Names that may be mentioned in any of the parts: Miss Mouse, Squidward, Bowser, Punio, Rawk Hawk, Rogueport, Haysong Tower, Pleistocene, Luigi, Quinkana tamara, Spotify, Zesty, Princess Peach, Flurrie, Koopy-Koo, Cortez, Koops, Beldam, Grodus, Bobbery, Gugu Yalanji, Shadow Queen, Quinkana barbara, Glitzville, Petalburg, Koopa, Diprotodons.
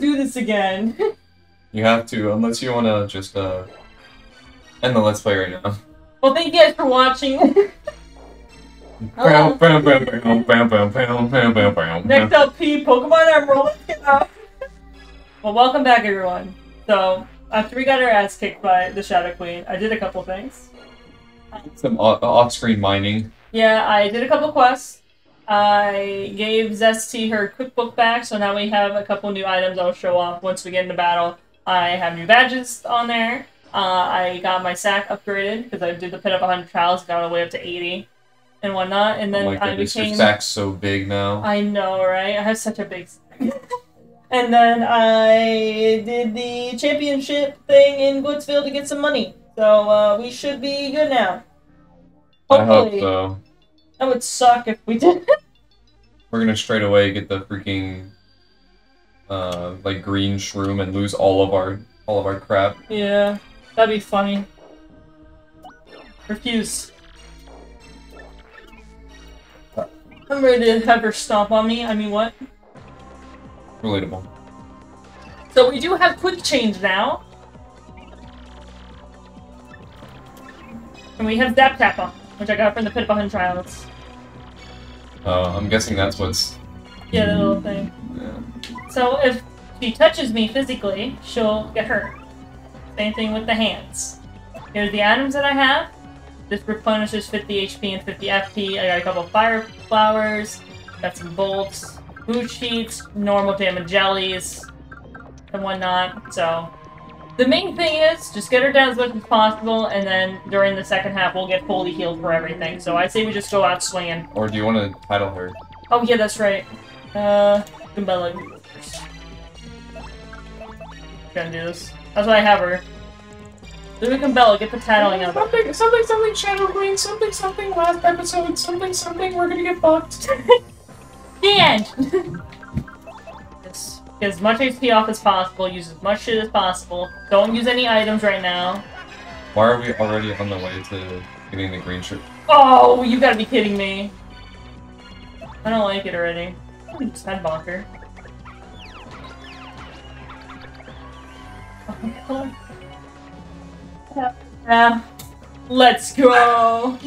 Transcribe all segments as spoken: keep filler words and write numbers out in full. do this again. You have to, unless you want to just uh, end the Let's Play right now. Well, thank you guys for watching. Hello. Next up, P, Pokemon Emerald. Well, welcome back, everyone. So, after we got our ass kicked by the Shadow Queen, I did a couple things. Some off-screen mining. Yeah, I did a couple quests. I gave Zesty her QuickBook back, so now we have a couple new items I'll show off once we get into battle. I have new badges on there. Uh, I got my sack upgraded, because I did the pit up one hundred trials, got all the way up to eighty. And whatnot, and then oh my I goodness, became. Your sack's so big now. I know, right? I have such a big sack. And then I did the championship thing in Glitzville to get some money, so uh, we should be good now. Hopefully. I hope so. That would suck if we did. We're gonna straight away get the freaking uh, like green shroom and lose all of our all of our crap. Yeah, that'd be funny. Refuse. I'm ready to have her stomp on me. I mean, what? Relatable. So we do have quick change now. And we have Zap Tappa, which I got from the Pit Behind Trials. Oh, uh, I'm guessing that's what's... Yeah, that little thing. Yeah. So if she touches me physically, she'll get hurt. Same thing with the hands. Here's the items that I have. This replenishes fifty H P and fifty F P. I got a couple of fire flowers, got some bolts, boot sheets, normal damage jellies, and whatnot. So, the main thing is just get her down as much as possible, and then during the second half, we'll get fully healed for everything. So, I say we just go out swinging. Or do you want to title her? Oh, yeah, that's right. Uh, Goombella. Gonna do this. That's why I have her. Louis and Bella, get the tattling up. Something, something, something, Shadow Queen, something, something, last episode, something, something, we're gonna get fucked. The end! Just get as much H P off as possible, use as much shit as possible, don't use any items right now. Why are we already on the way to getting the green shirt? Oh, you gotta be kidding me. I don't like it already. I'm just head bonker. Oh, yeah. Let's go.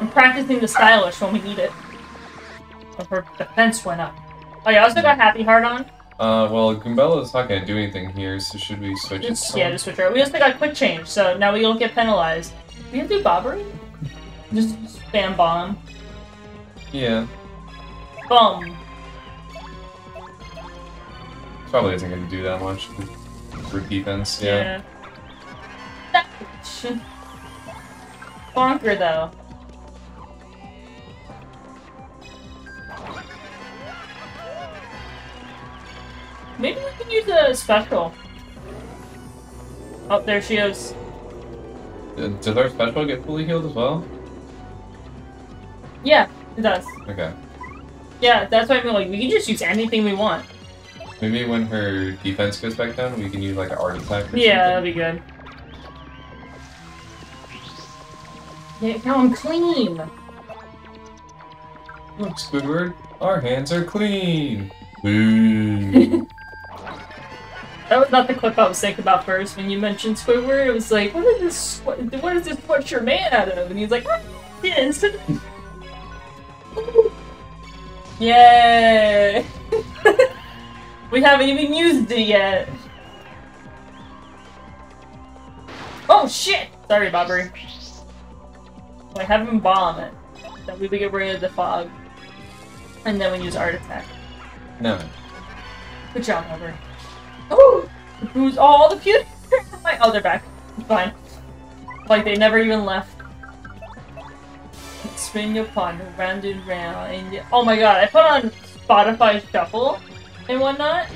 I'm practicing the stylish when we need it. Oh, her defense went up. Oh, you also got Happy Heart on? Uh, well, Goombella's not gonna do anything here, so should we switch it? Yeah, just switch her. We also got Quick Change, so now we don't get penalized. We have to do Bobbery? Just spam bomb. Yeah. Boom. Probably isn't going to do that much for defense, yeah. yeah. That bonker, though. Maybe we can use a special. Oh, there she is. Does our special get fully healed as well? Yeah, it does. Okay. Yeah, that's why I mean, like, we can just use anything we want. Maybe when her defense goes back down, we can use, like, an art attack or something. Yeah, that'd be good. Yeah, now I'm clean! Look, Squidward, our hands are clean! Boo! That was not the clip I was thinking about first. When you mentioned Squidward, it was like, what is this, what, what is this sweatshirt man out of? And he's like, ah, yes! Yay! We haven't even used it yet. Oh shit! Sorry, Bobbery. I have him bomb it. Then we get rid of the fog. And then we use Art Attack. No. Good job, Bobbery. Oh! Who's all the pewter? Oh, they're back. It's fine. Like they never even left. Spin your pond round and round. And oh my god, I put on Spotify Shuffle and whatnot,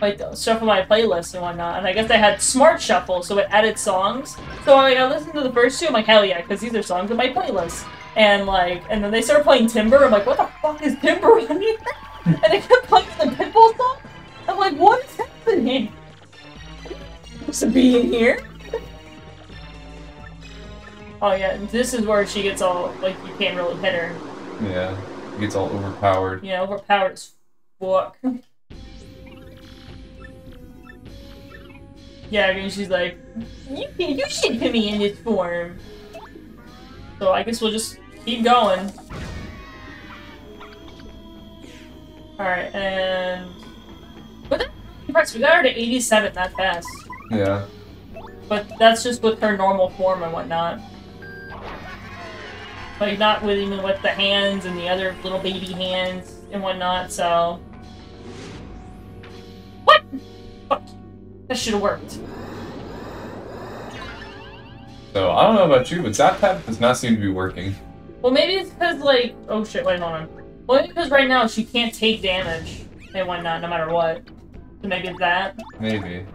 like shuffle my playlist and whatnot, and I guess I had Smart Shuffle, so it added songs. So like, I listened to the first two, I'm like, hell yeah, because these are songs in my playlist. And like, and then they started playing Timber, I'm like, what the fuck is Timber on here? And they kept playing the Pitbull song. I'm like, what is happening? I'm supposed to be in here. Oh yeah, and this is where she gets all, like, you can't really hit her. Yeah, gets all overpowered. Yeah, overpowered as fuck. Yeah, I mean, she's like, you, you should put me in this form. So I guess we'll just keep going. Alright, and... What the impressive? We got her to eighty-seven that fast. Yeah. But that's just with her normal form and whatnot. Like, not with even with the hands and the other little baby hands and whatnot, so... What?! Fuck. That should've worked. So, I don't know about you, but that path does not seem to be working. Well, maybe it's because, like... Oh shit, wait, hold on. Well, because right now she can't take damage and whatnot, no matter what. So maybe it's that. Maybe.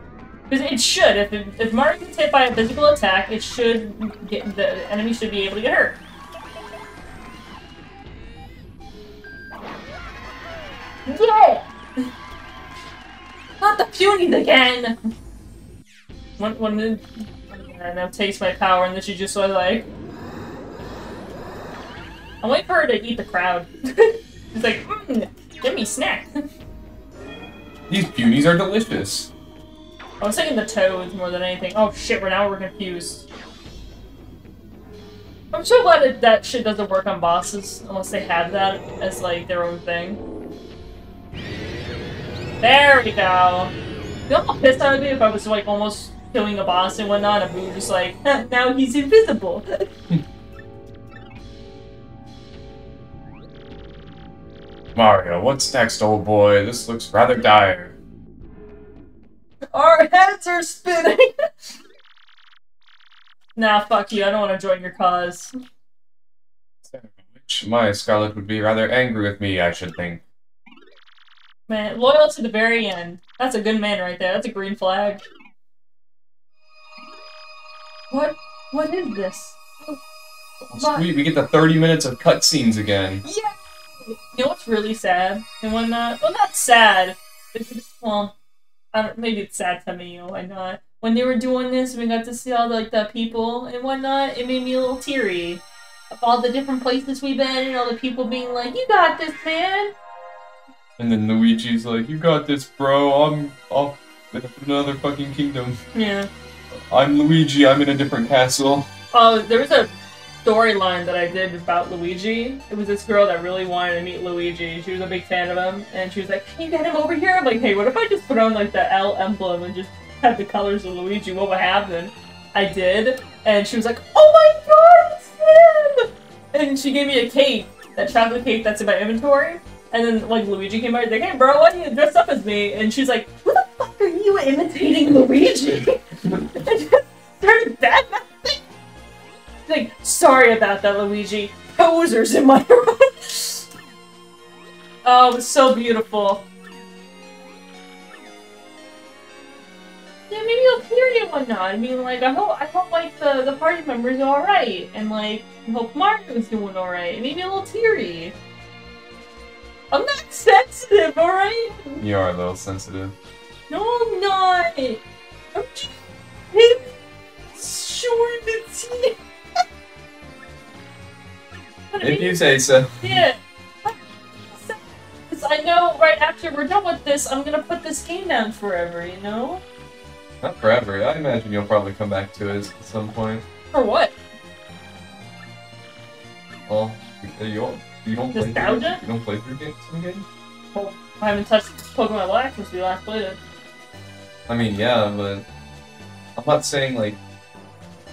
Because it should. If it, if Mario gets hit by a physical attack, it should get the enemy should be able to get hurt. Yeah. Not the punies again. One one move, and now takes my power, and then she just was like. I'm waiting for her to eat the crowd. It's like, mmm, give me a snack. These beauties are delicious. I was thinking the toads more than anything. Oh shit, we're now we're confused. I'm so glad that that shit doesn't work on bosses, unless they have that as like their own thing. There we go. You know how pissed I would be if I was like almost killing a boss and whatnot, and we were just like, huh, now he's invisible. Mario, what's next, old boy? This looks rather dire. Our heads are spinning! Nah, fuck you, I don't want to join your cause. Which my Scarlet would be rather angry with me, I should think. Man, loyal to the very end. That's a good man right there, that's a green flag. What? What is this? Oh, sweet, we get the thirty minutes of cutscenes again. Yeah! You know what's really sad and whatnot? Well, not sad. It's, well, I don't, maybe it's sad to me, why not? When they were doing this, we got to see all the, like the people and whatnot. It made me a little teary of all the different places we've been and all the people being like, "You got this, man." And then Luigi's like, "You got this, bro. I'm off in another fucking kingdom." Yeah. I'm Luigi. I'm in a different castle. Oh, uh, there was a storyline that I did about Luigi. It was this girl that really wanted to meet Luigi. She was a big fan of him, and she was like, "Can you get him over here?" I'm like, "Hey, what if I just put on like the L emblem and just had the colors of Luigi? What would happen?" I did, and she was like, "Oh my god, it's him!" And she gave me a cake, that chocolate cake that's in my inventory. And then like Luigi came by, like, "Hey, bro, why do you dress up as me?" And she's like, "Who the fuck are you imitating, Luigi?" And she started bad mouthing. Like, "Sorry about that, Luigi. Posers in my room." Oh, it was so beautiful. Yeah, maybe I'll hear you one now. I mean, like, I hope, I hope, like, the, the party members are alright. And, like, I hope Mario's doing alright. Maybe a little teary. I'm not sensitive, alright? You are a little sensitive. No, I'm not. I'm just... Sure, it's here. If you say so. Yeah. Because I know right after we're done with this, I'm gonna put this game down forever, you know? Not forever. I imagine you'll probably come back to it at some point. For what? Well, you don't, you don't play through, you don't play through games, some games? Well, I haven't touched Pokemon Black since we last played it. I mean, yeah, but... I'm not saying, like,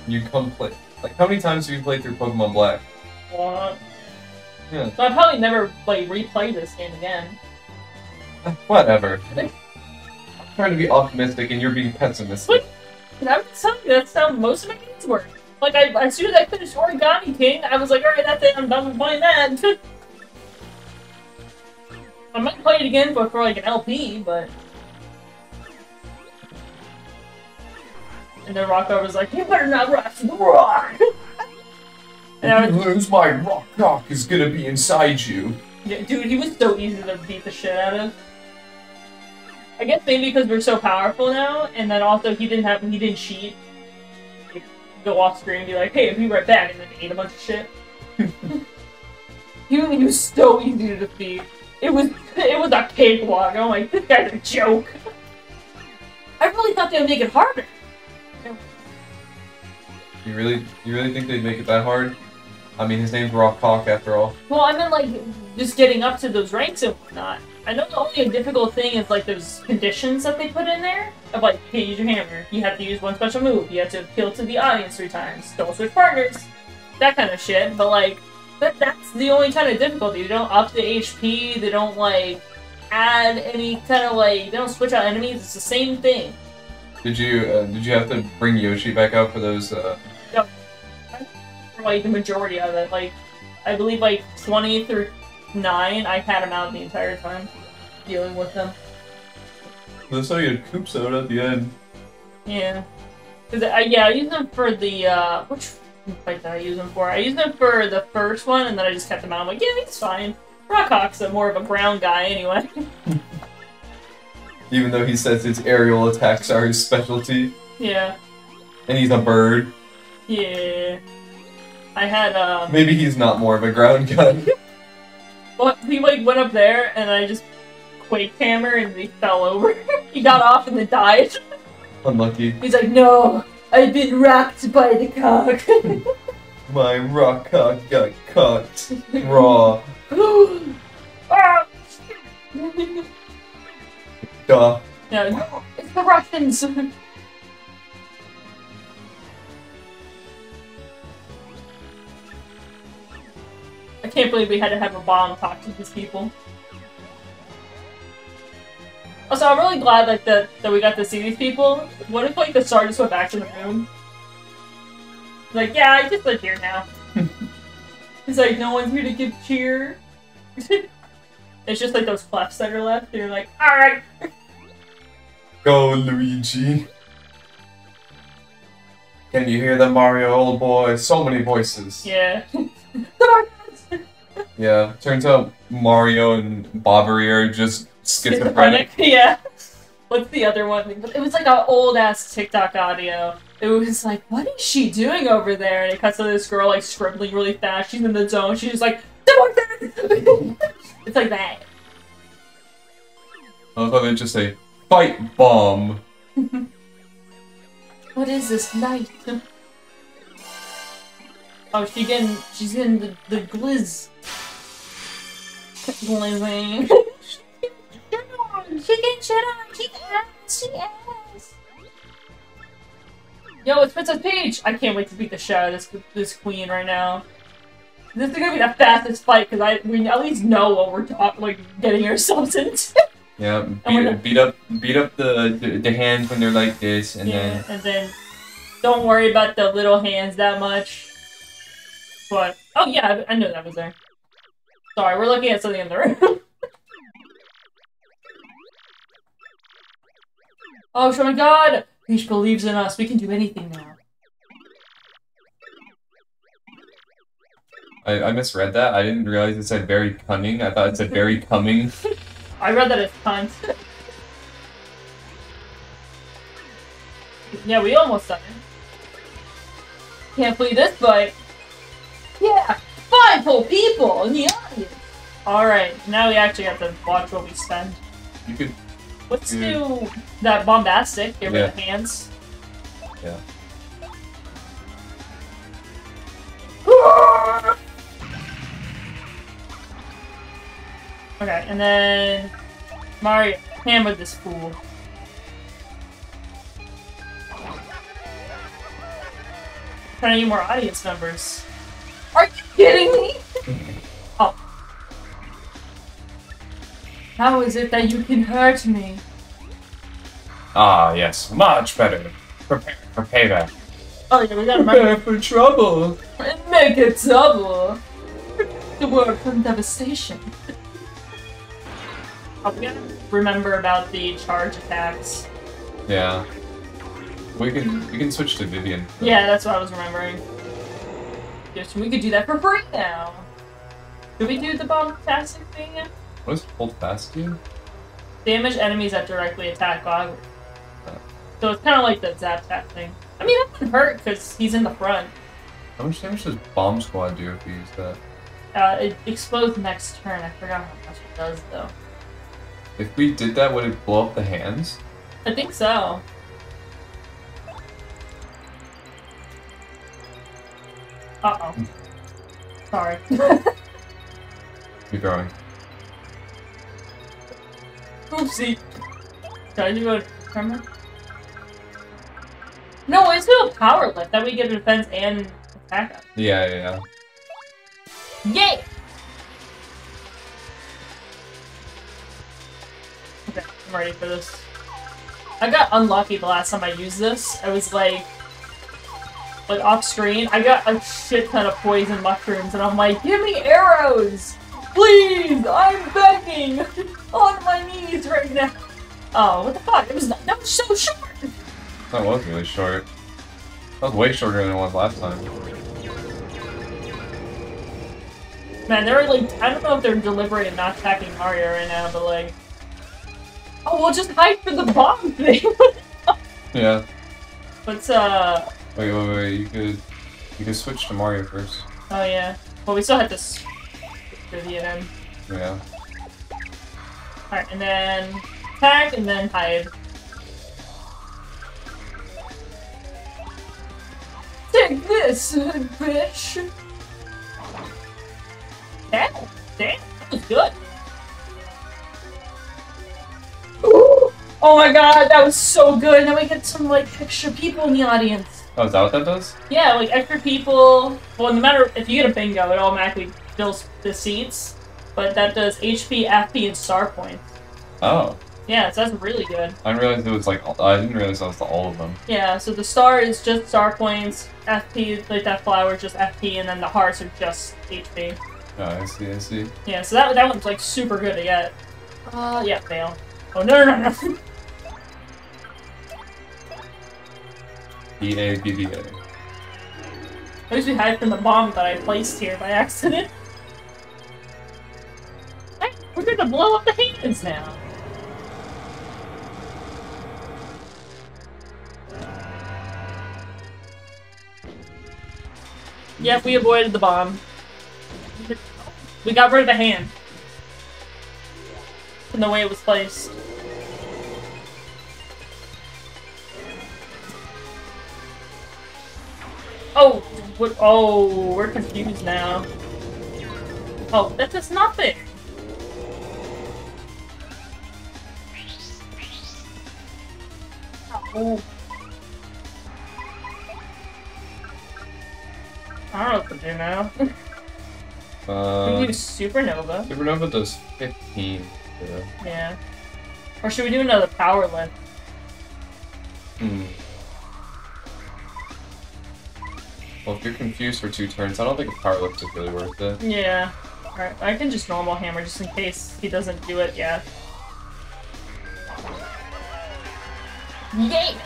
you come play... Like, how many times have you played through Pokemon Black? What? Yeah. So I probably never like replay this game again. Whatever. I'm trying to be optimistic and you're being pessimistic. But I would tell you that's how most of my games work. Like I, as soon as I finished Origami King, I was like, alright, that's it, I'm done with playing that. I might play it again but for like an L P, but and then Rocko was like, "You better not rock the rock!" If you lose my Rawk Hawk is gonna be inside you. Yeah, dude, he was so easy to beat the shit out of. I guess maybe because we're so powerful now, and then also he didn't have he didn't cheat. go off screen and be like, hey, I'll be right back, and then ate a bunch of shit. He was so easy to defeat. It was it was a cakewalk. I'm like, this guy's a joke. I really thought they would make it harder. You really you really think they'd make it that hard? I mean, his name's Rawk Hawk after all. Well, I mean, like, just getting up to those ranks and whatnot. I know the only difficult thing is, like, those conditions that they put in there. Of, like, you can't use your hammer, you have to use one special move, you have to appeal to the audience three times, don't switch partners, that kind of shit. But, like, that that's the only kind of difficulty. They don't up the H P, they don't, like, add any kind of, like, they don't switch out enemies, it's the same thing. Did you, uh, did you have to bring Yoshi back out for those, uh... No. Like, the majority of it. Like, I believe, like, twenty through nine, I had him out the entire time, dealing with them. That's how you had Koops out at the end. Yeah. Cause I, yeah, I used them for the, uh... which fight did I use them for? I used them for the first one, and then I just kept him out. I'm like, yeah, he's fine. Rawk Hawk's more of a ground guy, anyway. Even though he says his aerial attacks are his specialty. Yeah. And he's a bird. Yeah. I had, um... maybe he's not more of a ground gun. Well, he, like, went up there, and I just quake hammer, and he fell over. He got off and then died. Unlucky. He's like, no, I've been rocked by the cock. My rock cock got cocked. Raw. Ah! Duh. No, it's the Russians. I can't believe we had to have a bomb talk to these people. Also, I'm really glad like that that we got to see these people. What if like the star just went back to the moon? Like, yeah, I just live here now. It's like no one's here to give cheer. It's just like those clefts that are left. You're like, all right. Go, Luigi. Can you hear them, Mario, old boy? So many voices. Yeah. Yeah, turns out Mario and Bobbery are just schizophrenic. schizophrenic. Yeah. What's the other one? It was like an old-ass TikTok audio. It was like, what is she doing over there? And it cuts to this girl, like, scribbling really fast. She's in the zone. She's just like, it's like that. I thought they'd just say, fight bomb. What is this night? Oh, she getting, she's getting the, the glizz. Blizzing. She getting shit on, she getting shit on, she ass, she ass. Yo, it's Princess Peach! I can't wait to beat the shit out of this, this queen right now. This is gonna be the fastest fight, because I we at least know what we're talking, like, getting ourselves into. Yeah, beat, gonna... beat up beat up the, the, the hands when they're like this, and yeah, then... and then don't worry about the little hands that much. But, oh yeah, I knew that was there. Sorry, we're looking at something in the room. Oh, oh my god! Peach believes in us. We can do anything now. I, I misread that. I didn't realize it said very cunning. I thought it said very coming. I read that as cunt. Yeah, we almost done it. Can't believe this, but... yeah! Five whole people in the audience! Alright, now we actually have to watch what we spend. You could... Let's you do could. that bombastic, get rid yeah. of hands. Yeah. Okay, and then... Mario hammered this fool. Trying to get more audience members. Are you kidding me? Oh. How is it that you can hurt me? Ah, yes. Much better. Prepare for payback. Oh, yeah, we gotta prepare for trouble. And make it double. The word from devastation. Oh, we gotta remember about the charge attacks. Yeah. We can, we can switch to Vivian. Though. Yeah, that's what I was remembering. We could do that for free now. Did we do the bombastic thing? What does hold fast do? Damage enemies that directly attack Bog. Uh, So it's kind of like that Zap Tap thing. I mean, that doesn't hurt because he's in the front. How much damage does Bomb Squad do if you use that? Uh, it explodes next turn. I forgot how much it does, though. If we did that, would it blow up the hands? I think so. Uh oh. Sorry. Keep going. Oopsie. Did I go to Tremor? No, it's still a power lift. That we get defense and attack up. Yeah, yeah, yeah. Yay! Okay, I'm ready for this. I got unlucky the last time I used this. I was like, like off screen, I got a shit ton of poison mushrooms, and I'm like, give me arrows! Please! I'm begging! On my knees right now! Oh, what the fuck? It was not, that was so short! That was really short. That was way shorter than it was last time. Man, they're like, I don't know if they're deliberate and not attacking Mario right now, but like... Oh, we'll just hide for the bomb thing! Yeah. But, uh... Wait, wait, wait, you could... You could switch to Mario first. Oh, yeah. Well, we still had to switch to Vivian. Yeah. Alright, and then... Attack, and then hide. Take this, bitch! Damn, damn, that was good. Ooh. Oh my god, that was so good. Now we get some like extra people in the audience. Oh, is that what that does? Yeah, like extra people. Well, no matter if you get a bingo, it automatically fills the seats. But that does H P, F P, and star points. Oh. Yeah, so that's really good. I didn't realize it was like I didn't realize that was all of them. Yeah, so the star is just star points. F P, like that flower is just F P, and then the hearts are just H P. Oh, I see, I see. Yeah, so that that one's like super good to get. Uh, yeah, fail. Oh no no no no! B A B B A. I usually hide from the bomb that I placed here by accident. Hey, we're gonna blow up the hands now. Yep, we avoided the bomb. We got rid of the hand. From the way it was placed. Oh, what, oh, we're confused now. Oh, that does nothing. Oh. I don't know what to do now. Uh, we do Supernova. Supernova does fifteen. Yeah. Yeah. Or should we do another power lift? Hmm. Well, if you're confused for two turns, I don't think a power lift is really worth it. Yeah. Alright, I can just normal hammer just in case he doesn't do it, yeah. Yay!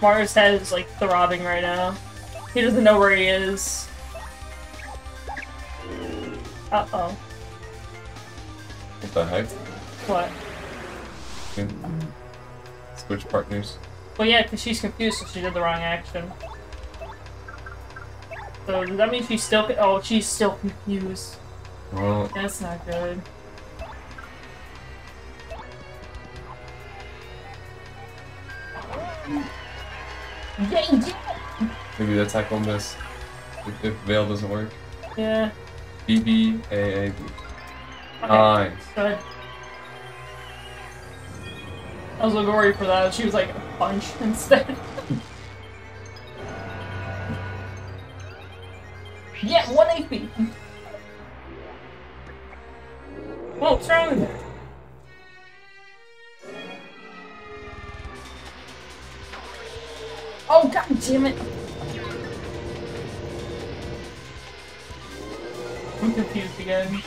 Mario's head is like throbbing right now. He doesn't know where he is. Uh oh. What the heck? What? Switch partners. Well, yeah, because she's confused, so she did the wrong action. So does that mean she's still? Co oh, she's still confused. Well, that's not good. Maybe the attack will miss if, if Veil doesn't work. Yeah. B B A A B. Okay, nice. Good. I was like worried for that. She was like a punch instead. Yeah, one H P. Well, what's wrong with that? Oh god damn it! I'm confused again.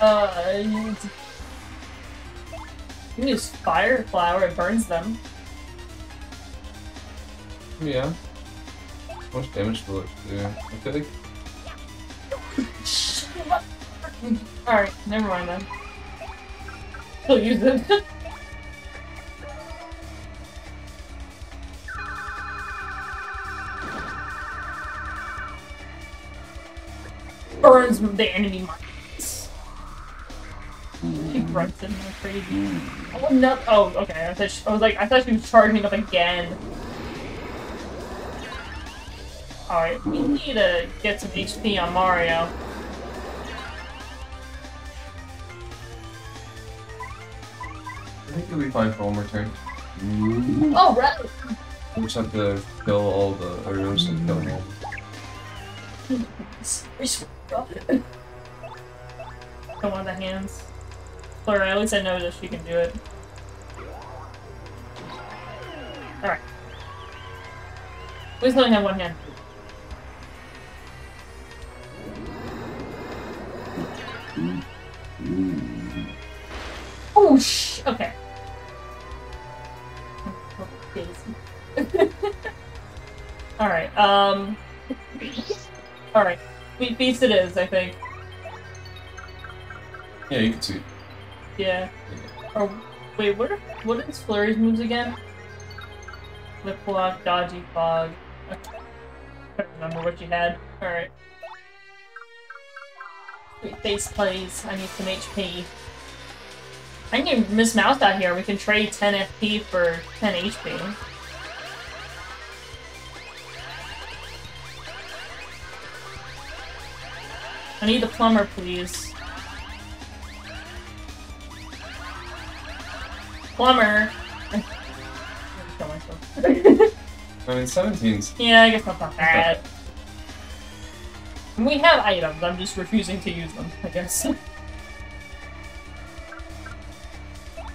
Uh, I need to... You can use fire flower, it burns them. Yeah. How much damage will it do? I think. Alright, never mind then. still use them. Burns the enemy markets. She grunts in there crazy. Oh no! Oh, okay. I thought she, I was like, I thought she was charging up again. Alright, we need to get some H P on Mario. I think you'll be fine for one more turn. Oh, right! We just have to kill all the Odos and kill them all. Come on, the hands. Flurrie, at least I know that she can do it. Alright. We still only have one hand. Oh sh! Okay. All right. Um. All right. Sweet Feast it is, I think. Yeah, you can see. Yeah. yeah. Or wait, what? Are, what is Flurrie's moves again? Flip block, dodgy fog. I don't remember what you had. All right. Sweet Face plays. I need some H P. I need Miss Mouse out here. We can trade ten F P for ten H P. I need the plumber, please. Plumber! I kill myself. I mean, seventeens. Yeah, I guess that's not bad. We have items, I'm just refusing to use them, I guess.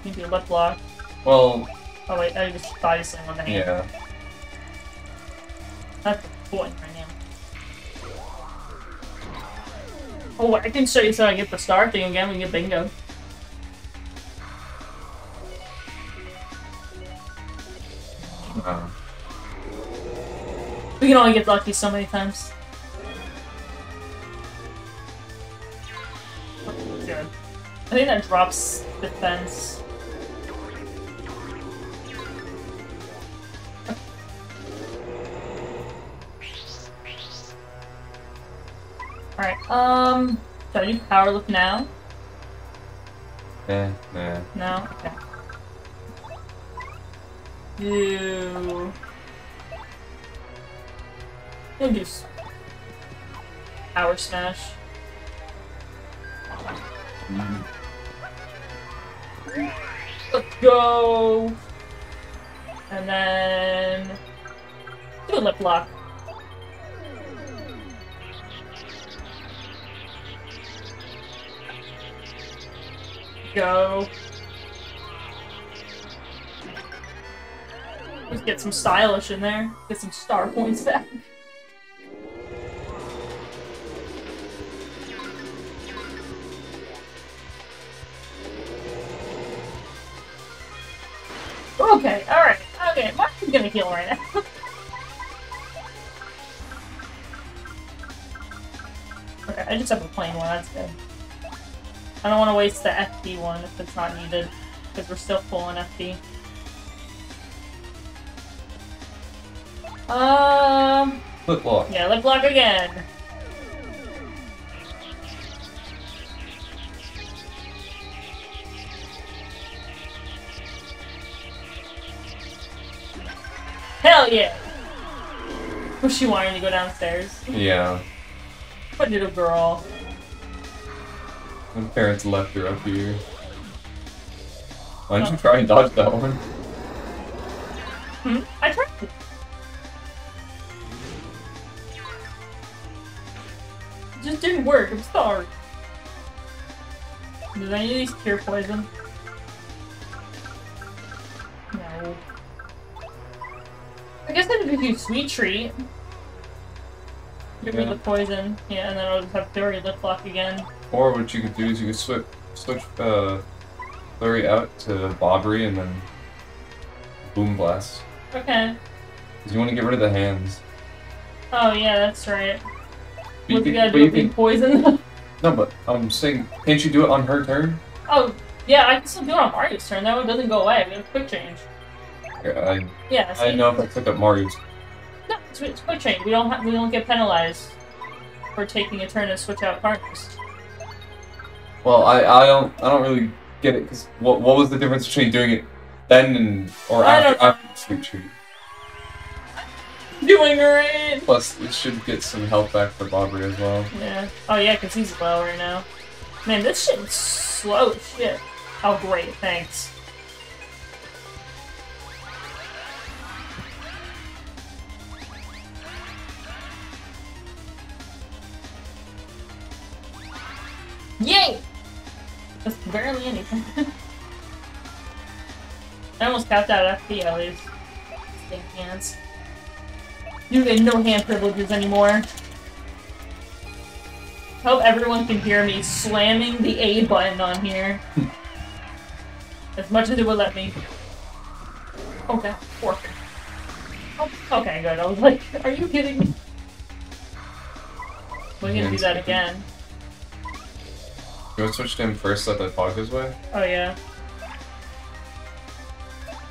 Maybe a lip block. Well... Oh wait, I just thought you said one hand. Yeah. That's important right now. Oh, I can show you so I get the star thing again when you get bingo. Oh. We can only get lucky so many times. I think that drops defense. Alright, um... do I do power lift now? Eh, nah. No? Okay. Do... We'll do... Power smash. Mm-hmm. Let's go! And then... do a lip lock. Go. Let's get some stylish in there. Get some star points back. Okay, alright, okay, Mario's gonna heal right now. Okay, I just have a plain one, that's good. I don't want to waste the F D one if it's not needed, because we're still full on F D. Um... Lip block. Yeah, lip block again! Hell yeah! Was she wanting to go downstairs? Yeah. What little girl. My parents left her up here. Why don't oh. you try and dodge that one? Hmm? I tried to. It just didn't work, I'm sorry. Did any of these cure poison? No. I guess I could do Sweet Treat. Give yeah. me the poison, yeah, and then I'll just have Flurrie lip lock again. Or what you could do is you could switch switch uh, Flurrie out to Bobbery and then Boom Blast. Okay. Because you want to get rid of the hands. Oh yeah, that's right. What's you gotta do with poison? No, but I'm saying, can't you do it on her turn? Oh, Yeah, I can still do it on Mario's turn. That one doesn't go away. I mean, quick change. Yeah, I, yeah, I know if I took up Mario's. No, it's, it's quick change. We don't have, we don't get penalized for taking a turn to switch out cards. Well, I I don't I don't really get it because what what was the difference between doing it then and or I after after the sweet treat? Doing great. Plus, it should get some health back for Bobbery as well. Yeah. Oh yeah, because he's low right now. Man, this shit is slow as shit. Oh great, thanks. Yay! That's barely anything. I almost tapped out F P at least. Big hands. You get no hand privileges anymore. Hope everyone can hear me slamming the A button on here. As much as it would let me. Okay, fork. Oh, okay, good. I was like, are you kidding me? We're gonna do that again. You want to switch to him first, let that fog his way? Oh, yeah.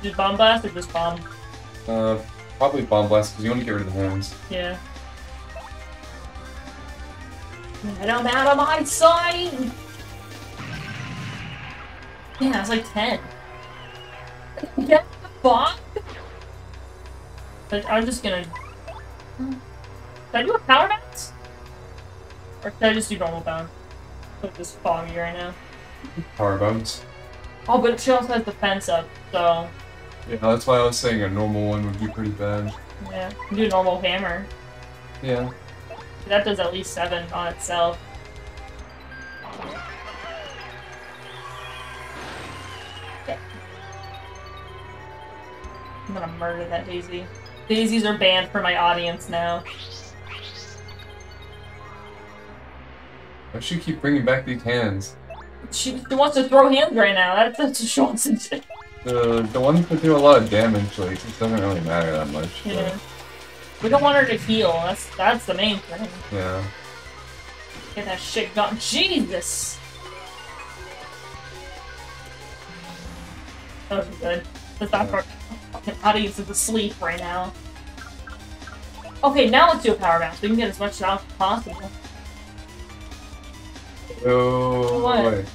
Just bomb blast or just bomb? Uh. Probably bomb blast because you want to get rid of the horns. Yeah. Get them out of my sight! Yeah, I was like ten. Get the bomb! But I'm just gonna. Did I do a power bounce? Or did I just do normal bounce? It's just foggy right now. Power bounce. Oh, but she also has the fence up, so. Yeah, that's why I was saying a normal one would be pretty bad. Yeah, you can do a normal hammer. Yeah. That does at least seven on itself. Okay. I'm gonna murder that daisy. Daisies are banned for my audience now. Why does she keep bringing back these hands? She, she wants to throw hands right now. That, that's a Sean's intention. The, the ones that do a lot of damage, like, it doesn't really matter that much. Yeah. But. We don't want her to heal, that's that's the main thing. Yeah. Get that shit gone. Jesus! That was good. The thought part, fucking audience is asleep right now. Okay, now let's do a power bounce. We can get as much out as possible. Oh, what? Wait.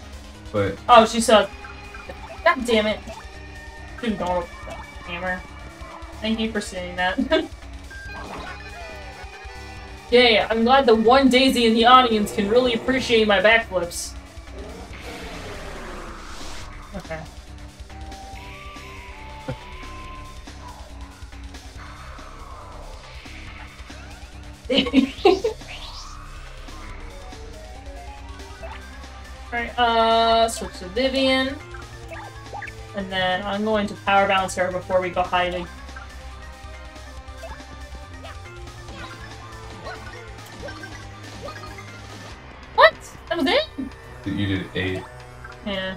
But. Oh, she said. God damn it. Dude, don't work with that hammer. Thank you for saying that. Yeah, I'm glad the one daisy in the audience can really appreciate my backflips. Okay. Alright, uh, switch to Vivian. And then I'm going to power bounce her before we go hiding. What? That was it? You did eight. Yeah.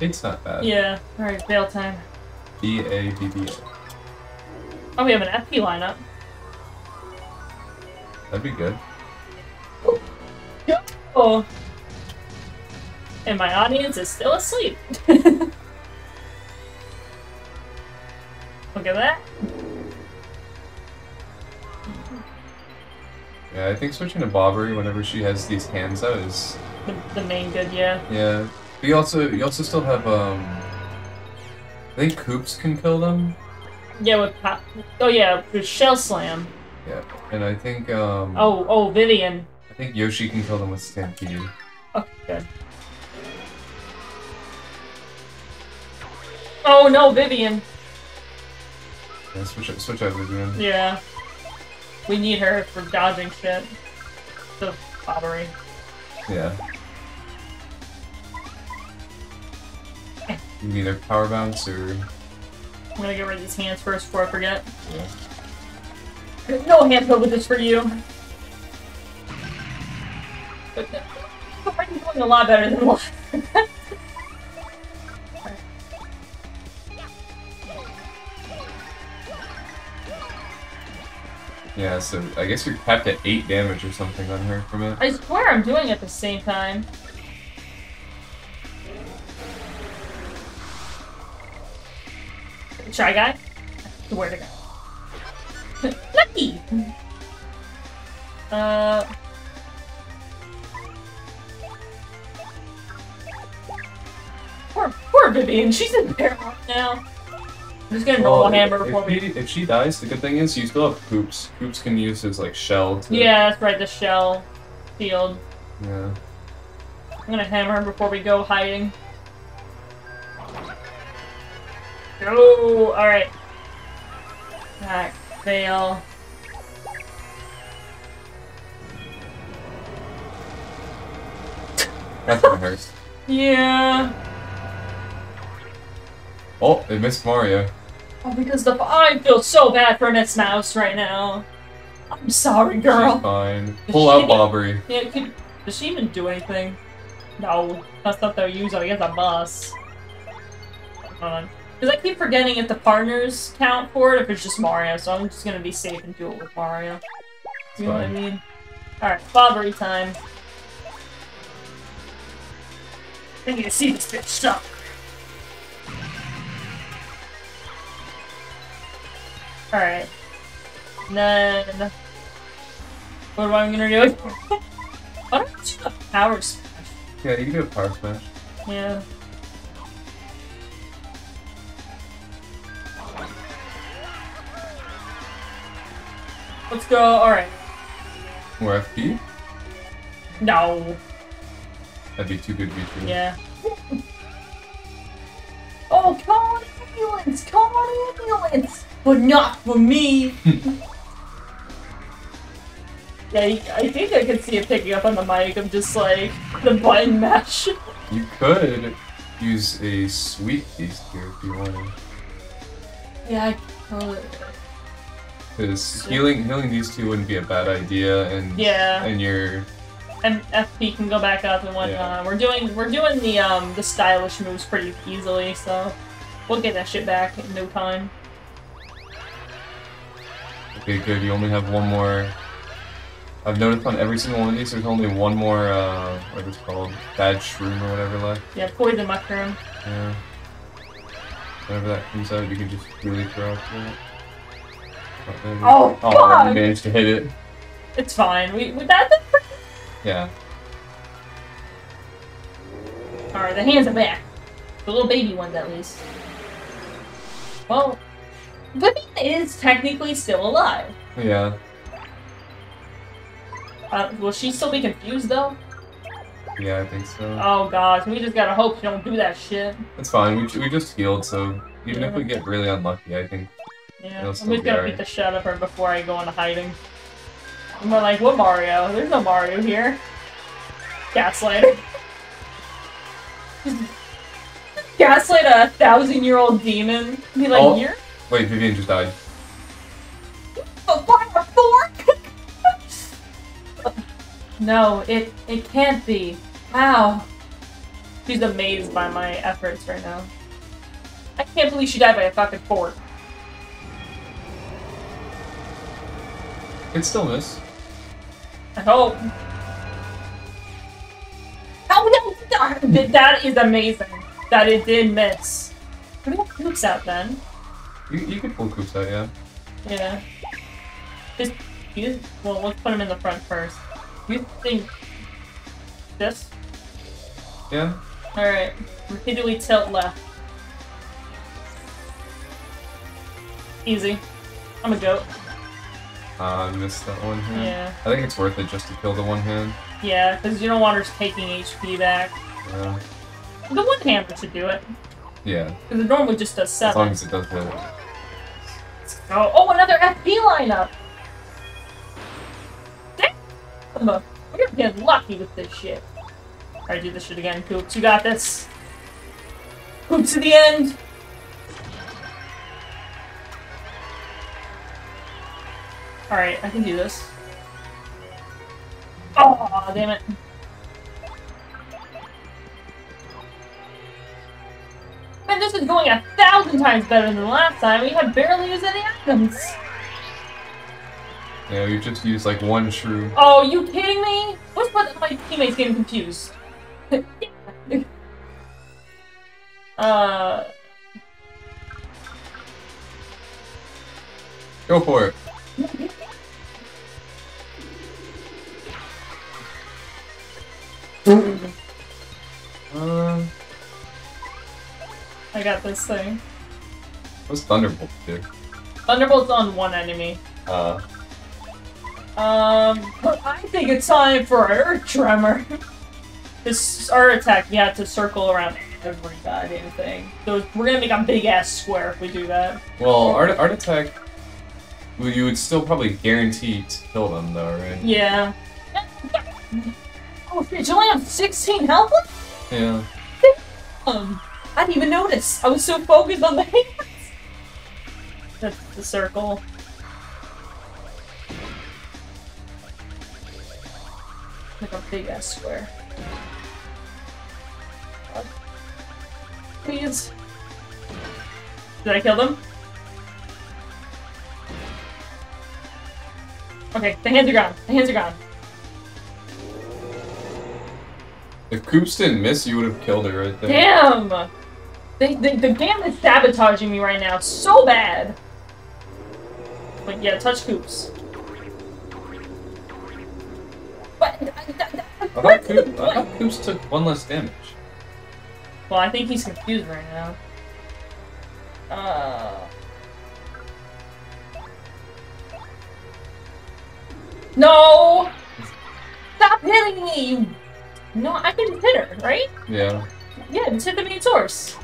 It's not bad. Yeah. Alright, bail time. B A B B A. Oh, we have an F P lineup. That'd be good. Oh. And my audience is still asleep. Look at that. Yeah, I think switching to Bobbery whenever she has these hands out is the, the main good. Yeah. Yeah. But you also you also still have um. I think Koops can kill them. Yeah. With pop. Oh yeah. With shell slam. Yeah. And I think um. Oh oh Vivian. I think Yoshi can kill them with Stampede. Okay. Good. Oh no, Vivian! Yeah, switch out, switch out Vivian. Yeah. We need her for dodging shit. The Bobbery. Yeah. You need either power bounce or... I'm gonna get rid of these hands first before I forget. Yeah. There's no hand privileges for you! But I'm doing a lot better than last. Yeah, so I guess you're capped at eight damage or something on her from it. I swear I'm doing it at the same time. Shy Guy? Where to go? Lucky! Uh... Poor, poor Vivian, she's in there now. I'm just gonna roll well, a hammer if, for if me. He, if she dies, the good thing is you still have Koops. Koops can use his, like, shell to... Yeah, that's right, the shell field. Yeah. I'm gonna hammer him before we go hiding. Oh, alright. Attack, fail. That's gonna hurt. Yeah. Oh, they missed Mario. Oh, because the- I feel so bad for Miss Mouse right now. I'm sorry, girl. She's fine. Pull out Bobbery. Yeah, could, does she even do anything? No. That's not their use, I guess a boss. Hold on. Because I keep forgetting if the partners count for it, if it's just Mario, so I'm just gonna be safe and do it with Mario. You know what I mean? Alright, Bobbery time. I need to see this bitch suck. Alright. Then... What am I gonna do? Why don't I do a power smash? Yeah, you can do a power smash. Yeah. Let's go, alright. More F P? No. That'd be too good to be true. Yeah. Oh, call an ambulance! Call an ambulance! But not for me! Yeah, I think I could see it picking up on the mic of just like the button mash. You could use a sweep piece here if you wanted. Yeah, I could. Because healing, healing these two wouldn't be a bad idea, and yeah, and your and F P can go back up and whatnot. Yeah. We're doing we're doing the um the stylish moves pretty easily, so we'll get that shit back in no time. Okay, good. You only have one more. I've noticed on every single one of these, there's only one more uh what is it called bad shroom or whatever left. Yeah, poison mushroom. Yeah. Whenever that comes out, you can just really throw up that. Oh, oh God! We managed to hit it. It's fine. We, we that. Yeah. All right, the hands are back. The little baby ones, at least. Well, Vivian is technically still alive. Yeah. Uh, will she still be confused though? Yeah, I think so. Oh gosh, we just gotta hope she don't do that shit. It's fine. We we just healed, so even yeah. if we get really unlucky, I think. Yeah, I'm just gonna beat the shit out of her before I go into hiding. And we're like, what Mario? There's no Mario here. Gaslighter. Gaslight a thousand-year-old demon. Be like, oh. You're... Wait, Vivian just died. Oh, fire fork! No, it it can't be. Wow. She's amazed by my efforts right now. I can't believe she died by a fucking fork. It's still miss. I hope. Oh no! That is amazing. That it did miss. Can we have Koops out then? You you can pull Koops out, yeah. Yeah. Just you. Well, let's put him in the front first. You think this? Yeah. All right. Repeatedly tilt left. Easy. I'm a goat. I uh, missed that one hand. Yeah. I think it's worth it just to kill the one hand. Yeah, because you don't want her taking H P back. Yeah. The one hand should do it. Yeah. Because it normally just does seven. As long as it does hit. Oh, oh, another F P lineup! Damn! We're getting lucky with this shit. Alright, do this shit again, Koops. You got this. Koops to the end! Alright, I can do this. Oh, damn it. Man, this is going a thousand times better than the last time. We had barely used any items. Yeah, we just used like one shroom. Oh, you kidding me? What's what my teammates getting confused? uh. Go for it. Uh, I got this thing. What's Thunderbolt do? Thunderbolt's on one enemy. Uh. Um, but I think it's time for our Earth Tremor. This our attack, we have to circle around every goddamn thing. So we're gonna make a big ass square if we do that. Well, art art attack, you would still probably guarantee to kill them though, right? Yeah. Oh, bitch, you only have sixteen health left? Yeah. Um, I didn't even notice. I was so focused on the hands. That's the circle. Like a big ass square. Please. Did I kill them? Okay, the hands are gone. The hands are gone. If Koops didn't miss, you would have killed her right there. Damn! They, they, the game is sabotaging me right now so bad. But yeah, touch Koops. What? I, I, I, what? Thought Koops, I thought Koops took one less damage. Well, I think he's confused right now. Uh... No! Stop hitting me, you... No, I can hit her, right? Yeah. Yeah, just hit the main source.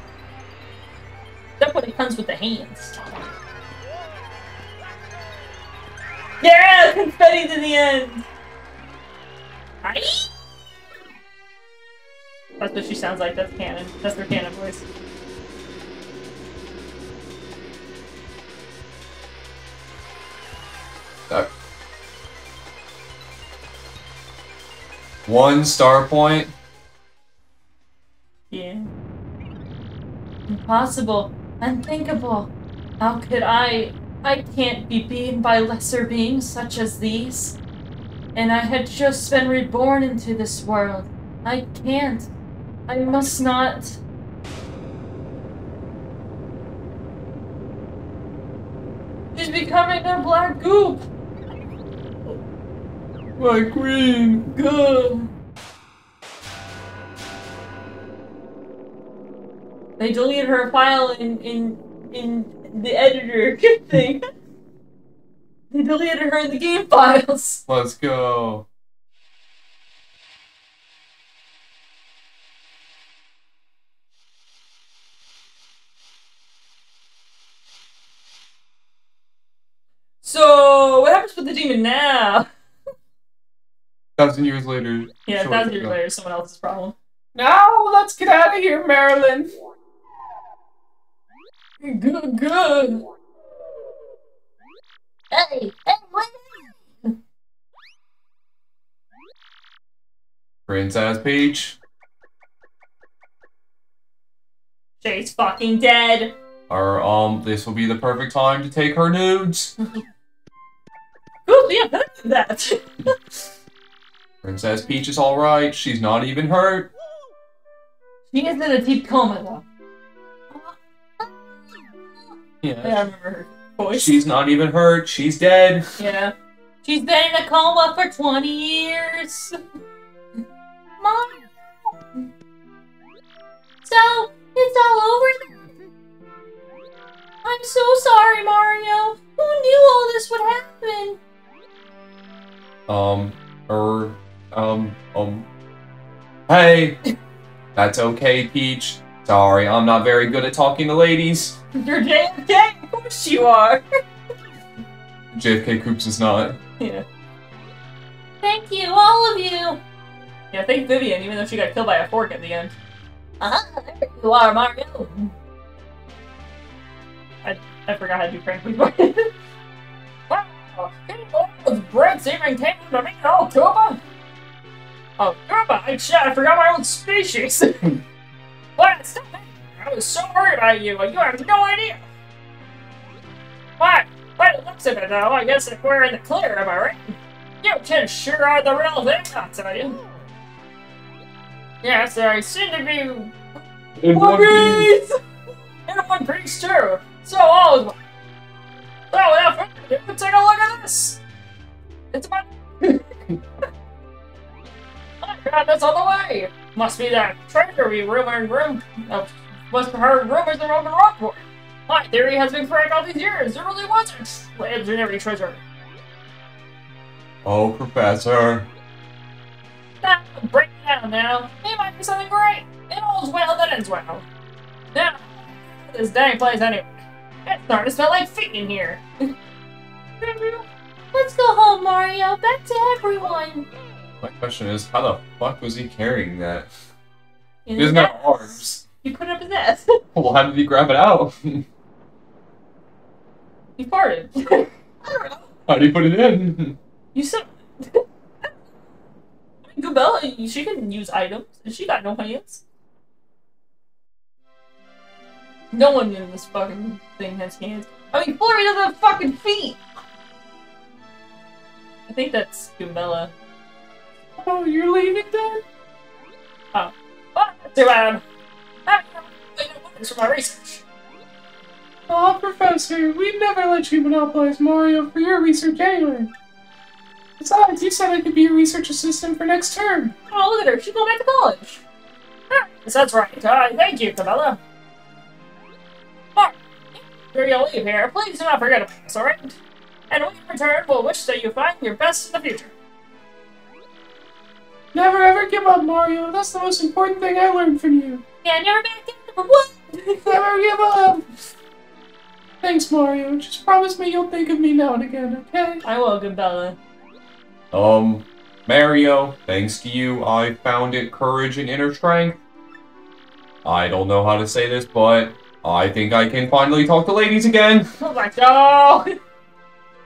That's what it comes with the hands. Yeah! Confetti's in the end! Aye? That's what she sounds like. That's canon. That's her canon voice. That One star point? Yeah. Impossible. Unthinkable. How could I... I can't be beaten by lesser beings such as these. And I had just been reborn into this world. I can't. I must not... She's becoming a black goop! My queen, go! They deleted her file in in in the editor. Good thing. They deleted her in the game files. Let's go. So what happens with the demon now? Thousand years later. Yeah, a thousand years ago. later, someone else's problem. Now let's get out of here, Marilyn. Good, good. Hey, hey, what? Princess Peach. Jay's fucking dead. Or um, this will be the perfect time to take her nudes. Good, yeah, better than that. Princess Peach is alright, she's not even hurt. She is in a deep coma, though. Yeah. Yeah, I remember her voice. She's not even hurt, she's dead. Yeah. She's been in a coma for twenty years. Mom. So, it's all over. I'm so sorry, Mario. Who knew all this would happen? Um... Er, um, um, hey, that's okay, Peach. Sorry, I'm not very good at talking to ladies. You're J F K, of course you are. J F K Koops is not. Yeah. Thank you, all of you. Yeah, thank Vivian, even though she got killed by a fork at the end. Uh-huh, there you are, Mario. I, I forgot how to do Frankly. Getting over those breads even came to me. Oh, Koopa! Oh, Koopa! I, shit, I forgot my own species! What? Stop it! I was so worried about you, and you have no idea! What? But it looks at it though, I guess if we're in the clear, am I right? You kids sure are the real thing, I'll tell you. Yes, I seem to be... In one piece! In one piece, too! So all is So without further ado, take a look at this! It's my... I got this on the way! Must be that treasury rumor and room... Uh, must have heard rumors in Roman Rockport. My theory has been correct all these years. There really was a legendary treasure. Oh, Professor. Now, break it down now. It might be something great. It all's well that ends well. Now, this dang place anyway. It's starting to smell like feet in here. Let's go home, Mario. Back to everyone. My question is, how the fuck was he carrying that? He doesn't have arms. He put up his ass. Well, how did he grab it out? He farted. I don't know. How did he put it in? You said... Goombella, she can use items, and she got no hands. No one in this fucking thing has hands. I mean, Flurrie doesn't have fucking feet! I think that's Goombella. Oh, you're leaving then? Oh. Well, too bad. I don't know this for my research. Aw, oh, Professor, we'd never let you monopolize Mario for your research anyway. Besides, you said I could be a research assistant for next term. Oh, look at her. She's going back to college. Ah, yes, that's right. Uh, thank you, Goombella. Mark, before you leave here, please do not forget about us, alright? And when you return, we'll wish that you find your best in the future. Never ever give up, Mario. That's the most important thing I learned from you. Yeah, never back down for what? Never give up. Thanks, Mario. Just promise me you'll think of me now and again, okay? I will, Goombella. Um, Mario, thanks to you, I found it courage and inner strength. I don't know how to say this, but I think I can finally talk to ladies again. Oh my god!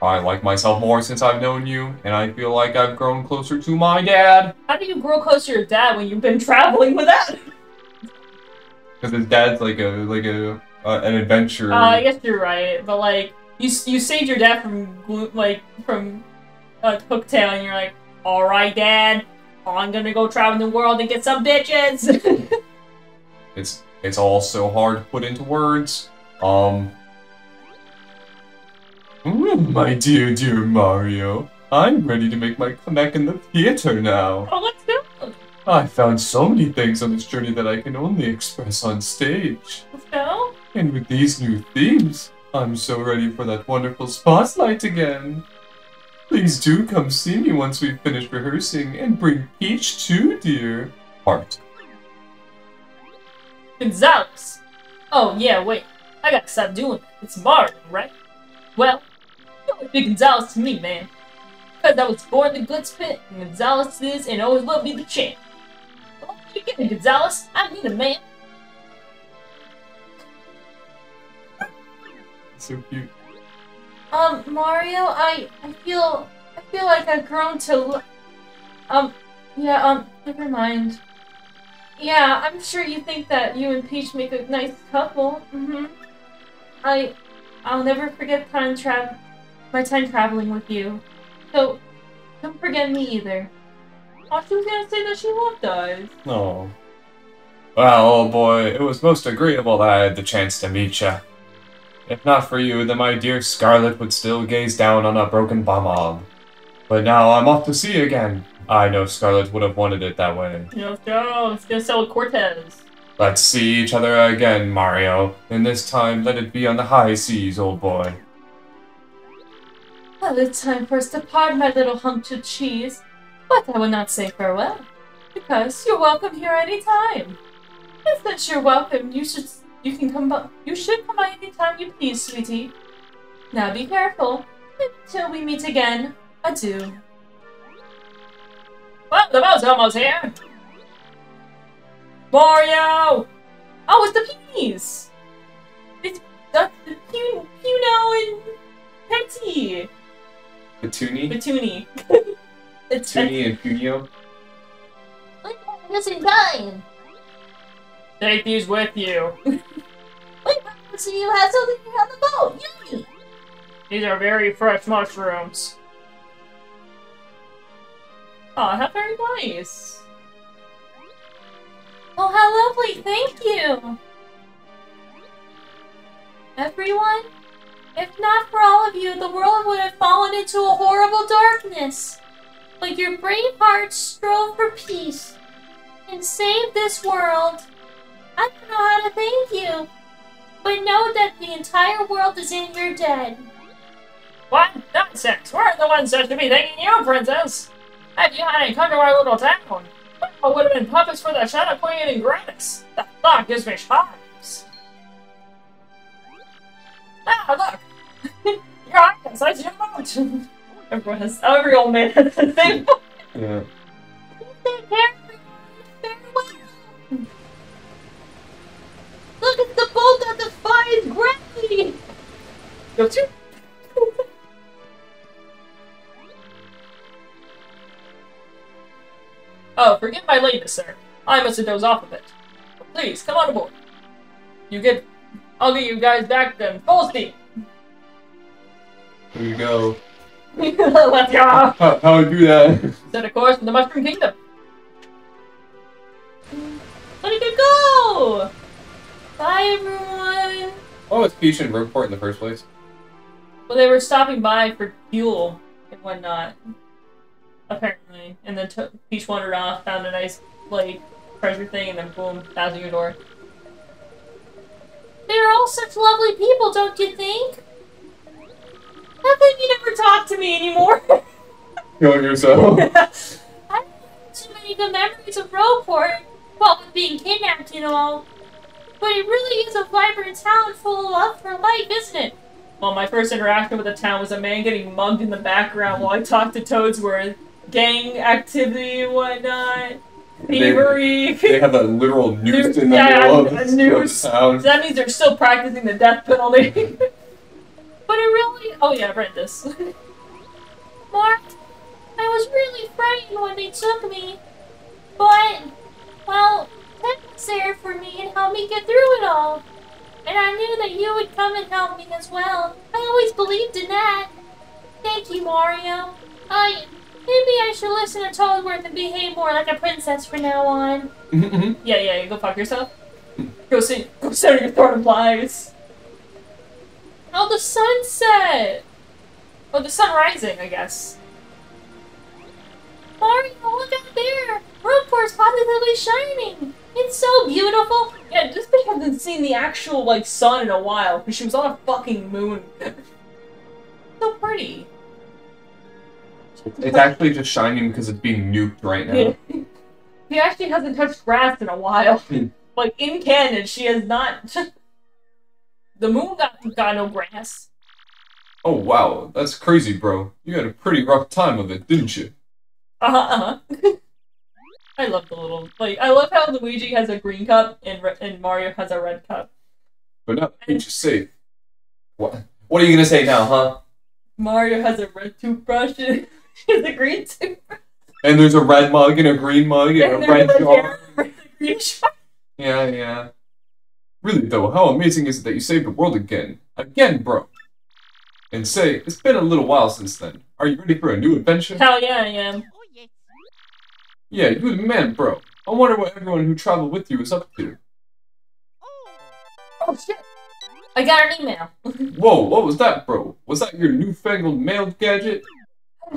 I like myself more since I've known you, and I feel like I've grown closer to my dad. How do you grow closer to your dad when you've been traveling with that? Because his dad's like a like a uh, an adventurer. Uh, I guess you're right, but like you you saved your dad from like from uh, Hooktail, and you're like, all right, Dad, I'm gonna go travel the world and get some bitches. it's it's all so hard to put into words. Um. Ooh, my dear, dear Mario. I'm ready to make my comeback in the theater now. Oh, let's go! I found so many things on this journey that I can only express on stage. Let's go! And with these new themes, I'm so ready for that wonderful spotlight again. Please do come see me once we've finished rehearsing, and bring Peach too, dear. Heart. Gonzales! Oh, yeah, wait. I gotta stop doing that. It's Mario, right? Well... Be Gonzales to me, man. Because I was born in the Glitz Pit, and Gonzales is and always will be the champ. Don't you get me, Gonzales? I mean a man. So cute. Um, Mario, I I feel I feel like I've grown to. Um, yeah. Um, never mind. Yeah, I'm sure you think that you and Peach make a nice couple. Mm-hmm. I I'll never forget time travel. My time traveling with you. So, don't forget me either. Oh, she was gonna say that she loved us. Oh. Well, old boy, it was most agreeable that I had the chance to meet you. If not for you, then my dear Scarlet would still gaze down on a broken bomb. But now I'm off to sea again. I know Scarlet would have wanted it that way. Let's go. Let's go sell Cortez. Let's see each other again, Mario. And this time, let it be on the high seas, old boy. Well, it's time for us to part, my little hunk of cheese. But I will not say farewell, because you're welcome here any time. Yes, that you're welcome. You should, you can come by. You should come by any time you please, sweetie. Now be careful until we meet again. Adieu. Well, the boat's almost here. Mario! Oh, it's the peonies. It's the, the Puno and Petty. Petuni? Petuni. It's Petuni and Punio. We're missing time! Take these with you. Wait, so you have something on the boat! Yummy! These are very fresh mushrooms. Aw, oh, how very nice! Oh, how lovely! Thank you! Everyone, If not for all of you, the world would have fallen into a horrible darkness. But your brave hearts strove for peace and saved this world. I don't know how to thank you, but know that the entire world is in your debt. What nonsense! We're the ones that should be thanking you, Princess! Had you hadn't come to our little town, I would have been puppets for the Shadow Queen and Grodus. That thought gives me hives. Ah, look! Your eyes, I zoom out! Everyone has every old man at the same point. Yeah. Take care of everyone. Farewell. Look at the bolt that defies gravity! Don't you? Oh, forgive my lateness, sir. I must have dozed off a bit. Please, come on aboard. You get... I'll get you guys back then. Full steam! Here you go. Let's go! How, how do you do that? Set a course for the Mushroom Kingdom. Let it go! Bye, everyone! Oh, it's Peach and Rogueport in the first place. Well, they were stopping by for fuel and whatnot. Apparently, and then took, Peach wandered off, found a nice, like, treasure thing, and then boom, thousand your door. They're all such lovely people, don't you think? How come you never talk to me anymore? Killing yourself. I don't have too many good memories of Rogueport, well, with being kidnapped and all. But it really is a vibrant town full of love for life, isn't it? Well, my first interaction with the town was a man getting mugged in the background while I talked to Toadsworth. Gang activity and whatnot. Thievery. They, they have a literal noose in the middle of the town. That means they're still practicing the death penalty. But it really... Oh yeah, I've read this. Mark, I was really frightened when they took me. But, well, Ted was there for me and helped me get through it all. And I knew that you would come and help me as well. I always believed in that. Thank you, Mario. I... Maybe I should listen to Toadsworth and behave more like a princess from now on. Mm-hmm. Yeah, yeah, you go fuck yourself. Go sit, go sit on your throne of lies. Oh, the sunset! Oh, the sun rising, I guess. Mario, look out there! Rogueport's positively shining! It's so beautiful! Yeah, this bitch hasn't seen the actual, like, sun in a while, because she was on a fucking moon. So pretty. It's actually just shining because it's being nuked right now. Yeah. He actually hasn't touched grass in a while. Like, in Canada, she has not... The moon got, got no grass. Oh, wow. That's crazy, bro. You had a pretty rough time of it, didn't you? Uh-huh, uh-huh. I love the little... Like, I love how Luigi has a green cup and, and Mario has a red cup. But no, and... did you see? What, what are you going to say now, huh? Mario has a red toothbrush and... There's a green toothbrush. And there's a red mug and a green mug and, and a red jar. Yeah, yeah. Really though, how amazing is it that you saved the world again? Again, bro. And say, it's been a little while since then. Are you ready for a new adventure? Hell yeah, I am. Yeah, you're the man, bro. I wonder what everyone who traveled with you is up to. Oh shit. I got an email. Whoa, what was that, bro? Was that your newfangled mail gadget?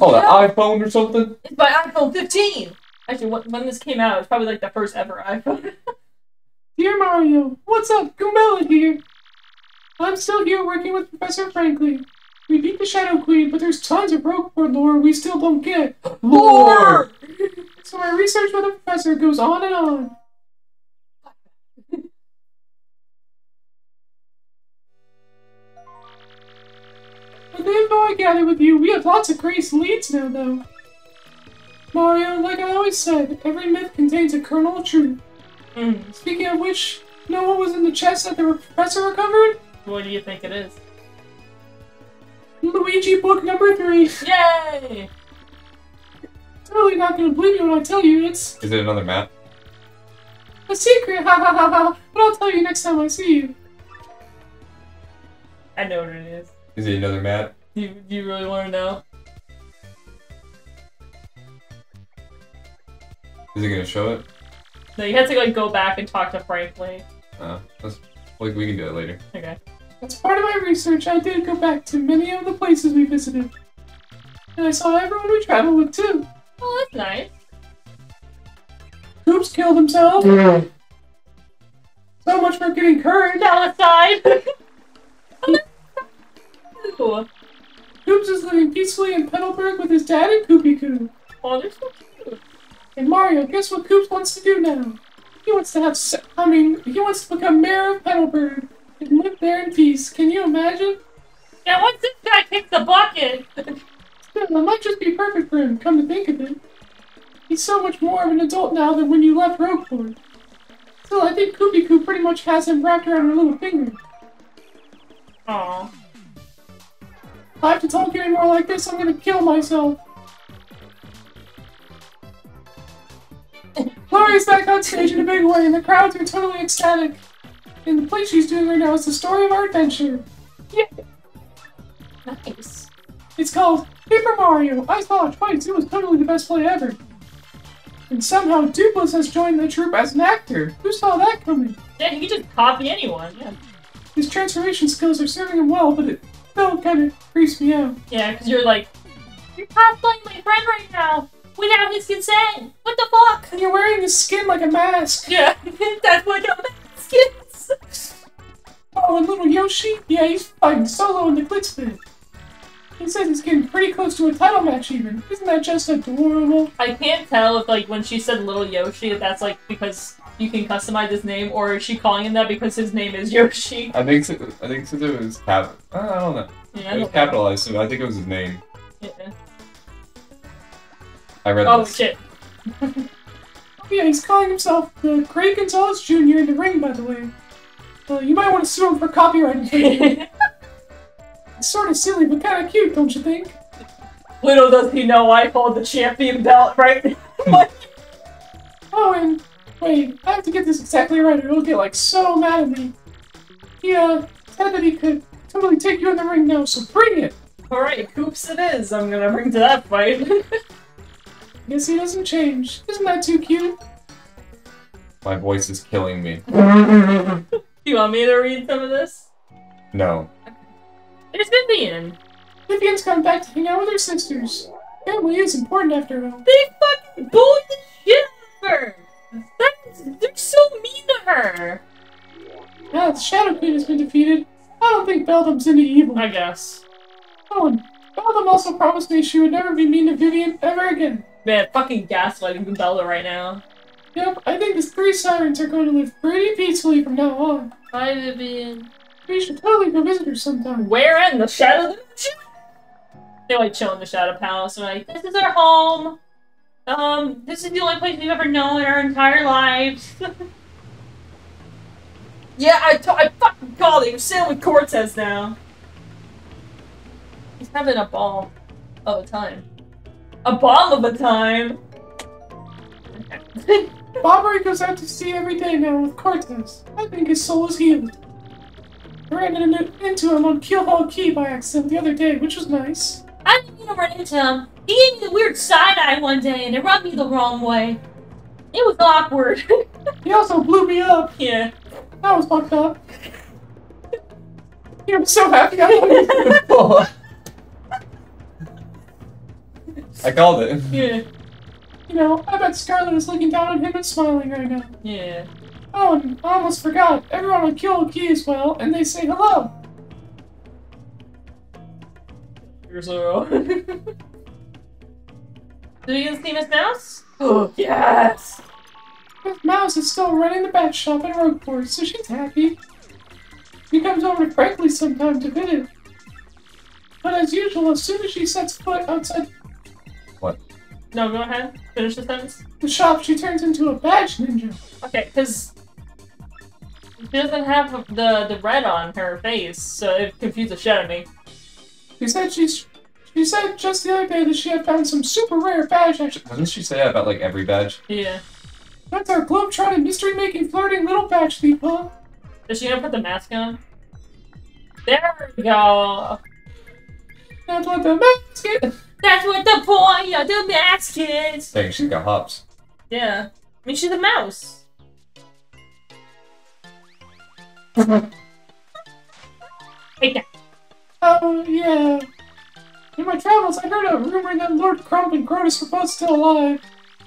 Oh, that iPhone or something? It's my iPhone fifteen! Actually, when this came out, it was probably like the first ever iPhone. Dear Mario, what's up? Goombella here. I'm still here working with Professor Frankly. We beat the Shadow Queen, but there's tons of Rogueport lore we still don't get. Lore! So my research with the professor goes on and on. With the info I gathered with you, we have lots of great leads now, though. Mario, like I always said, every myth contains a kernel of truth. Mm. Speaking of which, you know what was in the chest that the professor recovered? What do you think it is? Luigi book number three. Yay! Totally not gonna believe you when I tell you it's... Is it another map? A secret, ha ha ha ha, but I'll tell you next time I see you. I know what it is. Is it another map? Do you, do you really want to know? Is it gonna show it? No, you have to like go back and talk to Frankly. Oh, uh, like we can do it later. Okay. As part of my research, I did go back to many of the places we visited. And I saw everyone we traveled with, too. Oh, that's nice. Koops killed himself. Mm. So much for getting courage. Outside. Cool. Koops is living peacefully in Petalburg with his dad and Koopy-Koo. Oh, they're so cute. And Mario, guess what Koops wants to do now? He wants to have se I mean, he wants to become mayor of Petalburg and live there in peace. Can you imagine? Now, once this guy kicks the bucket? Still, it might just be perfect for him, come to think of it. He's so much more of an adult now than when you left Rogueport. Still, I think Koopy-Koo pretty much has him wrapped around her little finger. Aww. If I have to talk anymore like this, I'm gonna kill myself. Flurrie's back on stage in a big way, and the crowds are totally ecstatic. And the play she's doing right now is the story of our adventure. Yeah. Nice. It's called Paper Mario. I saw it twice. It was totally the best play ever. And somehow Doopliss has joined the troupe as an actor. Who saw that coming? Yeah, he could just copy anyone. Yeah. His transformation skills are serving him well, but it still kind of creeps me out. Yeah, because you're like, you're cosplaying my friend right now. Without his consent! What the fuck? And you're wearing his skin like a mask! Yeah, that's what a mask is! Oh, and little Yoshi? Yeah, he's fighting solo in the Glitz Pit. He says he's getting pretty close to a title match even. Isn't that just adorable? I can't tell if, like, when she said little Yoshi, if that's, like, because you can customize his name, or is she calling him that because his name is Yoshi? I think so, I think so it was cap- I don't know. Yeah, it was capitalized, so I think it was his name. Yeah. I read oh, this. Shit. Yeah, he's calling himself the Craig Gonzalez Junior in the ring, by the way. Uh, you might want to sue him for copyright infringement. It's sort of silly, but kind of cute, don't you think? Little does he know I hold the champion belt, right? Oh, and wait, I have to get this exactly right or he'll get, like, so mad at me. He, uh, said that he could totally take you in the ring now, so bring it! Alright, Koops it is. I'm gonna bring to that fight. Guess he doesn't change. Isn't that too cute? My voice is killing me. You want me to read some of this? No. There's Vivian. Vivian's come back to hang out with her sisters. Family is important after all. They fucking bullied the shit out of her! That's, they're so mean to her! Now that the Shadow Queen has been defeated, I don't think Beldam's any evil. I guess. Oh, and Beldam also promised me she would never be mean to Vivian ever again. Man, fucking gaslighting Goombella right now. Yep, I think these three sirens are going to live pretty peacefully from now on. Hi, Vivian. We should totally go visit her sometime. Where in the Shadow? They like chill in the Shadow Palace and like, this is our home. Um, this is the only place we've ever known in our entire lives. Yeah, I, t I fucking called it. You're sitting with Cortez now. He's having a ball of a time. A bomb of a time! Bobbery goes out to sea every day now with Cortez. I think his soul is healed. I ran into him on Keelhaul Key by accident the other day, which was nice. I didn't even run into him. He gave me the weird side-eye one day and it rubbed me the wrong way. It was awkward. He also blew me up. Yeah. That was fucked up. Yeah, I'm so happy I wasn't before. I called it. Yeah. You know, I bet Scarlet is looking down on him and smiling right now. Yeah. Oh, and I almost forgot. Everyone on Keelhaul Key as well, and they say hello. You're so wrong. Do you guys see Miss Mouse? Oh, yes! Miss Mouse is still running the bat shop at Rogueport, so she's happy. She comes over to Frankly sometime to visit. But as usual, as soon as she sets foot outside... No, go ahead. Finish the sentence. The shop, she turns into a badge ninja. Okay, because she doesn't have the the red on her face, so it confused the shit out of me. She said she's. She said just the other day that she had found some super rare badge. Actually, doesn't she say that about like every badge? Yeah. That's our globe-trotting, mystery-making, flirting little badge thief, huh? Is she gonna put the mask on? There we go. That's what the mask is. That's what the point of the mask is! Dang, she's got hops. Yeah. I mean, she's a mouse. Take that. Oh, yeah. In my travels, I heard a rumor that Lord Crump and Grodus were both still alive.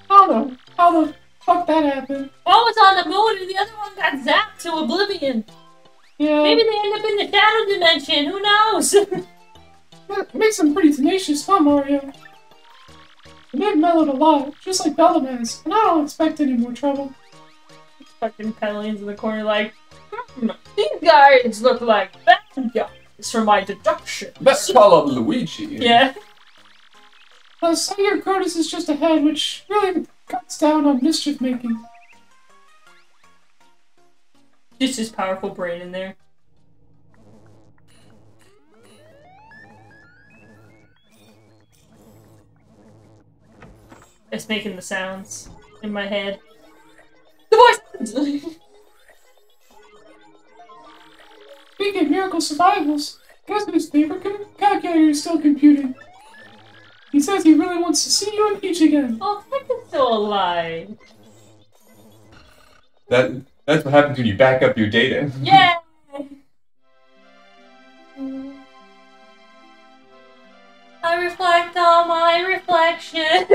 I don't know how the fuck that happened. One was on the moon and the other one got zapped to oblivion. Yeah. Maybe they end up in the shadow dimension, who knows? That makes them pretty tenacious, huh, Mario? The man mellowed a lot, just like Beldam has, and I don't expect any more trouble. Fucking Petalburg's in the corner like, hmm, these guys look like bad guys from my deduction. Let's follow Luigi. Yeah. Well, Sawyer Curtis is just ahead, which really cuts down on mischief making. Just his powerful brain in there. It's making the sounds in my head. The voice! Speaking of miracle survivals, guess whose favorite calculator is still computing? He says he really wants to see you and Peach again. Oh, Peach is still alive. That, that's what happens when you back up your data. Yeah! I reflect on my reflection.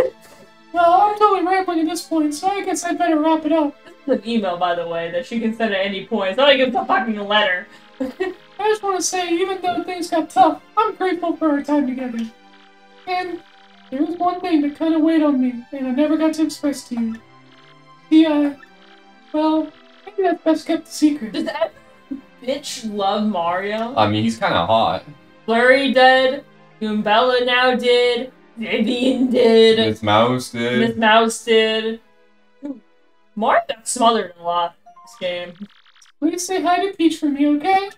Well, I'm totally rambling at this point, so I guess I'd better wrap it up. This is an email, by the way, that she can send at any point. It's not like it's a fucking letter. I just want to say, even though things got tough, I'm grateful for our time together. And there was one thing that kind of weighed on me, and I never got to express to you. The, uh, well, maybe that's best kept a secret. Does that bitch love Mario? I mean, he's kind of hot. Flurrie did. Goombella now did. Vivian did. Miss Mouse did. Miss Mouse did. Mario got smothered a lot in this game. Please say hi to Peach for me, okay?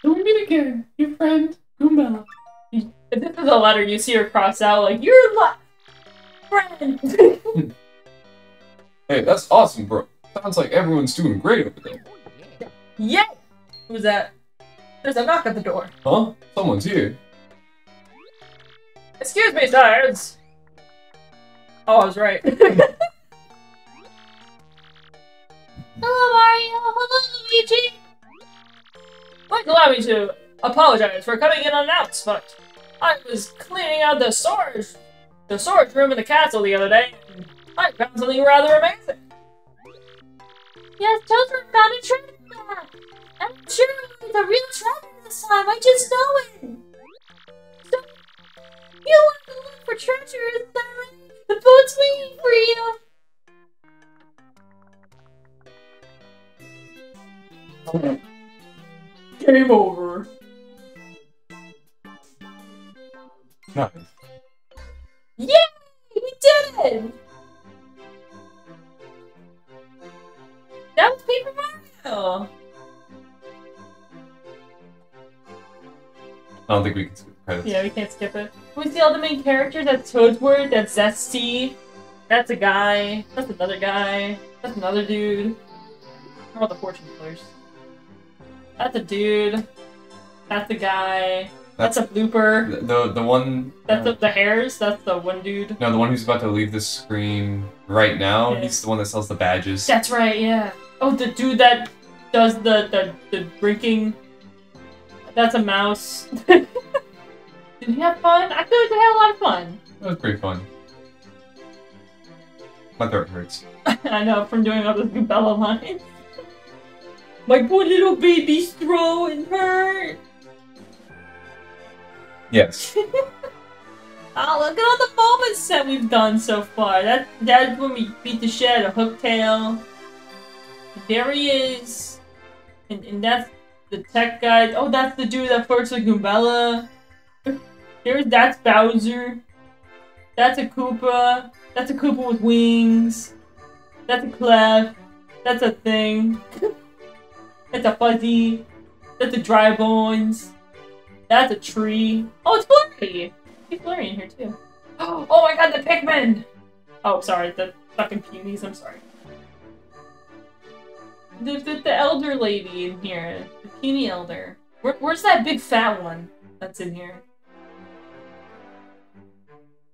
Till we meet again, your friend, Goombella. If this is a letter, you see her cross out like, you're my friend! Hey, that's awesome, bro. Sounds like everyone's doing great over there. Yay! Who's that? There's a knock at the door. Huh? Someone's here. Excuse me, Sards! Oh, I was right. Hello, Mario! Hello, Luigi! Please allow me to apologize for coming in unannounced, but I was cleaning out the storage, the storage room in the castle the other day, and I found something rather amazing. Yes, Toadsworth found a treasure! I'm sure it's a real treasure this time, I just know it! You want to look for treasure in the island? The boat's waiting for you! Okay. Game over. Nice. Yay! We did it! That was Paper Mario! I don't think we can skip credits. Yeah, we can't skip it. We see all the main characters. That's Toadsworth, that's Zesty, that's a guy, that's another guy, that's another dude. How about the fortune tellers? That's a dude, that's a guy, that's, that's a blooper. The, the, the one... That's uh, the, the hairs, that's the one dude. No, the one who's about to leave the screen right now, yes. He's the one that sells the badges. That's right, yeah. Oh, the dude that does the, the, the drinking... That's a mouse. Did you have fun? I feel like they had a lot of fun. That was pretty fun. My throat hurts. I know, from doing all those Goombella lines. My poor little baby's throat hurt. Yes. Oh, look at all the moments that we've done so far. That That's when we beat the shit out of Hooktail. There he is. And, and that's... The tech guy. Oh, that's the dude that flirts with Goombella. There's that's Bowser. That's a Koopa. That's a Koopa with wings. That's a Clef. That's a thing. That's a Fuzzy. That's a Dry Bones. That's a tree. Oh, it's Flurrie. It's Flurrie in here too. Oh my God, the Pikmin. Oh, sorry, the fucking peonies. I'm sorry. There's the, the elder lady in here. The puny elder. Where, where's that big fat one that's in here?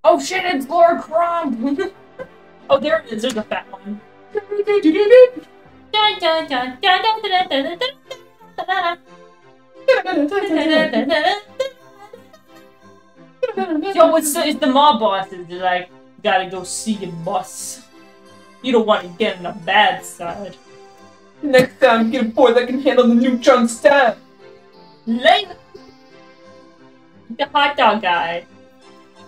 Oh shit, it's Lord Crump! Oh, there it is. There's a fat one. Yo, what's it's the mob boss is like, gotta go see your boss. You don't want to get on the bad side. Next time, get a boy that can handle the new chunk stab. Later. The hot dog guy.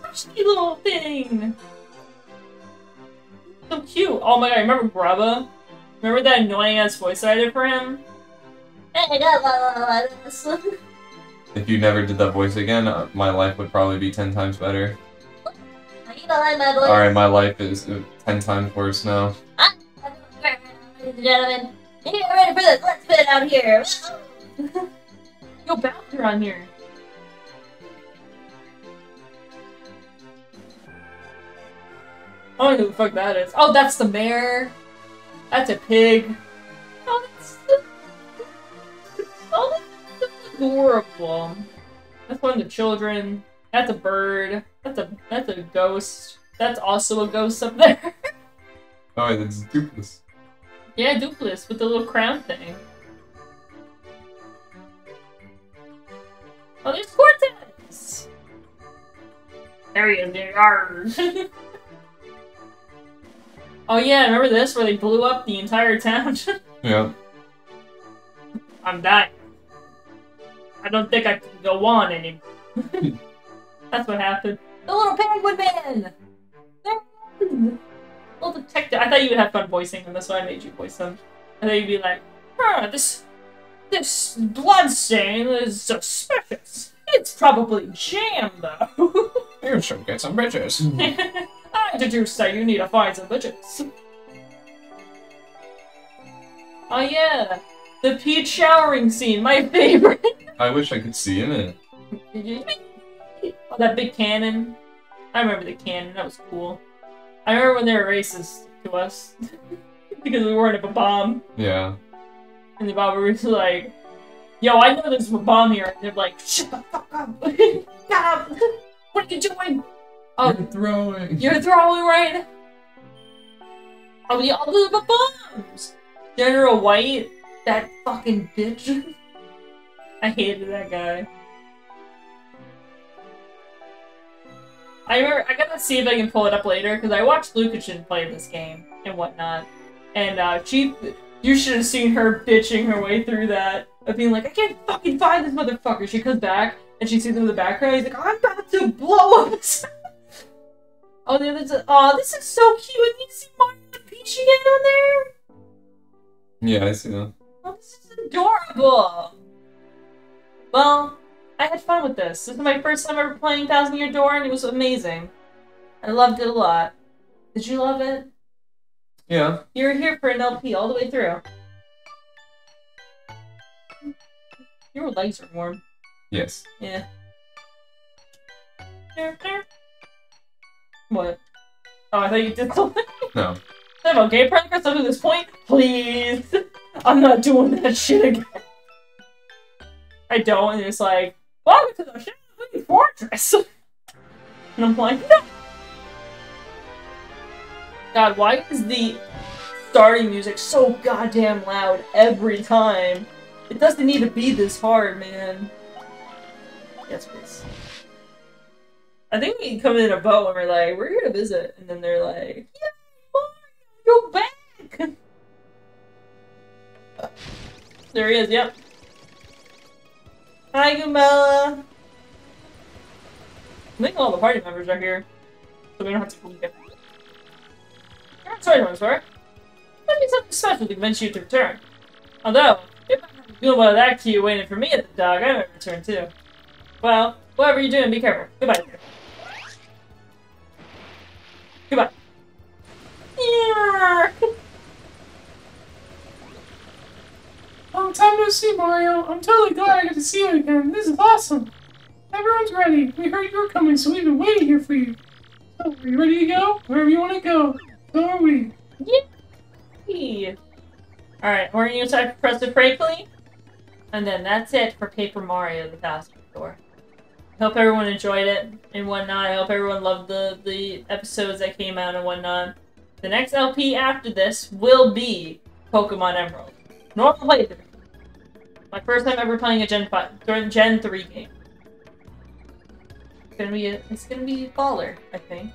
Pretty little thing. So cute. Oh my god, remember Brava? Remember that annoying ass voice I did for him? If you never did that voice again, uh, my life would probably be ten times better. Alright, my life is uh, ten times worse now. Ladies and gentlemen, you get ready for this Glitz Pit out here! Yo, bouncer on here! I don't know who the fuck that is. Oh, that's the mayor! That's a pig! Oh, that's... Oh, that's adorable! That's one of the children. That's a bird. That's a that's a ghost. That's also a ghost up there. Oh, that's Doopliss. Yeah, Doopliss with the little crown thing. Oh, there's Cortez! There he is, there are. Oh yeah, remember this where they blew up the entire town? Yeah. I'm dying. I don't think I can go on anymore. That's what happened. The little penguin man! There Little detective. I thought you would have fun voicing them, that's why I made you voice them. And then you'd be like, huh, this, this blood stain is suspicious. It's probably jam, though. You should get some bitches. I deduce that you need to find some bitches. Oh yeah, the Peach showering scene, my favorite. I wish I could see in it. Oh, that big cannon. I remember the cannon, that was cool. I remember when they were racist to us. Because we weren't up a bomb. Yeah. And the Bobbery was like, yo, I know there's a bomb here. And they're like, shut the fuck up. Stop. What are you doing? Oh, you're throwing. You're throwing, right? Oh, yeah, all the bombs. General White, that fucking bitch. I hated that guy. I remember, I gotta see if I can pull it up later, because I watched Lukashin play this game and whatnot. And, uh, she, you should have seen her bitching her way through that, of being like, I can't fucking find this motherfucker. She comes back, and she sees him in the background, he's like, I'm about to blow up this. Oh, the other's, oh, this is so cute. Have you seen Mario and Peach again on there? Yeah, I see that. Oh, this is adorable. Well, I had fun with this. This is my first time ever playing Thousand Year Door, and it was amazing. I loved it a lot. Did you love it? Yeah. You were here for an L P all the way through. Your legs are warm. Yes. Yeah. What? Oh, I thought you did something? No. Is that about gay progress up to this point? Please! I'm not doing that shit again. I don't, and it's like, welcome to the Shadow Fortress! And I'm like, no! God, why is the starting music so goddamn loud every time? It doesn't need to be this hard, man. Yes, please. I think we come in a boat and we're like, we're here to visit. And then they're like, yeah, go back! There he is, yep. Hi, Goombella! I think all the party members are here, so we don't have to leave it. You're not sorry, I'm sorry. Let me something special to convince you to return. Although, if I have Goombella that cute waiting for me at the dog, I might return too. Well, whatever you're doing, be careful. Goodbye. Goodbye. Yeah. Long time no see, Mario. I'm totally glad I got to see you again. This is awesome. Everyone's ready. We heard you were coming, so we've been waiting here for you. So, are you ready to go? Wherever you want to go. So are we. Yay! Alright, we're going to attack Professor Frankly. And then that's it for Paper Mario the Thousand Year Door. I hope everyone enjoyed it and whatnot. I hope everyone loved the, the episodes that came out and whatnot. The next L P after this will be Pokemon Emerald. Normal playthrough. My first time ever playing a Gen five, Gen three game. It's gonna be a, it's gonna be baller, I think.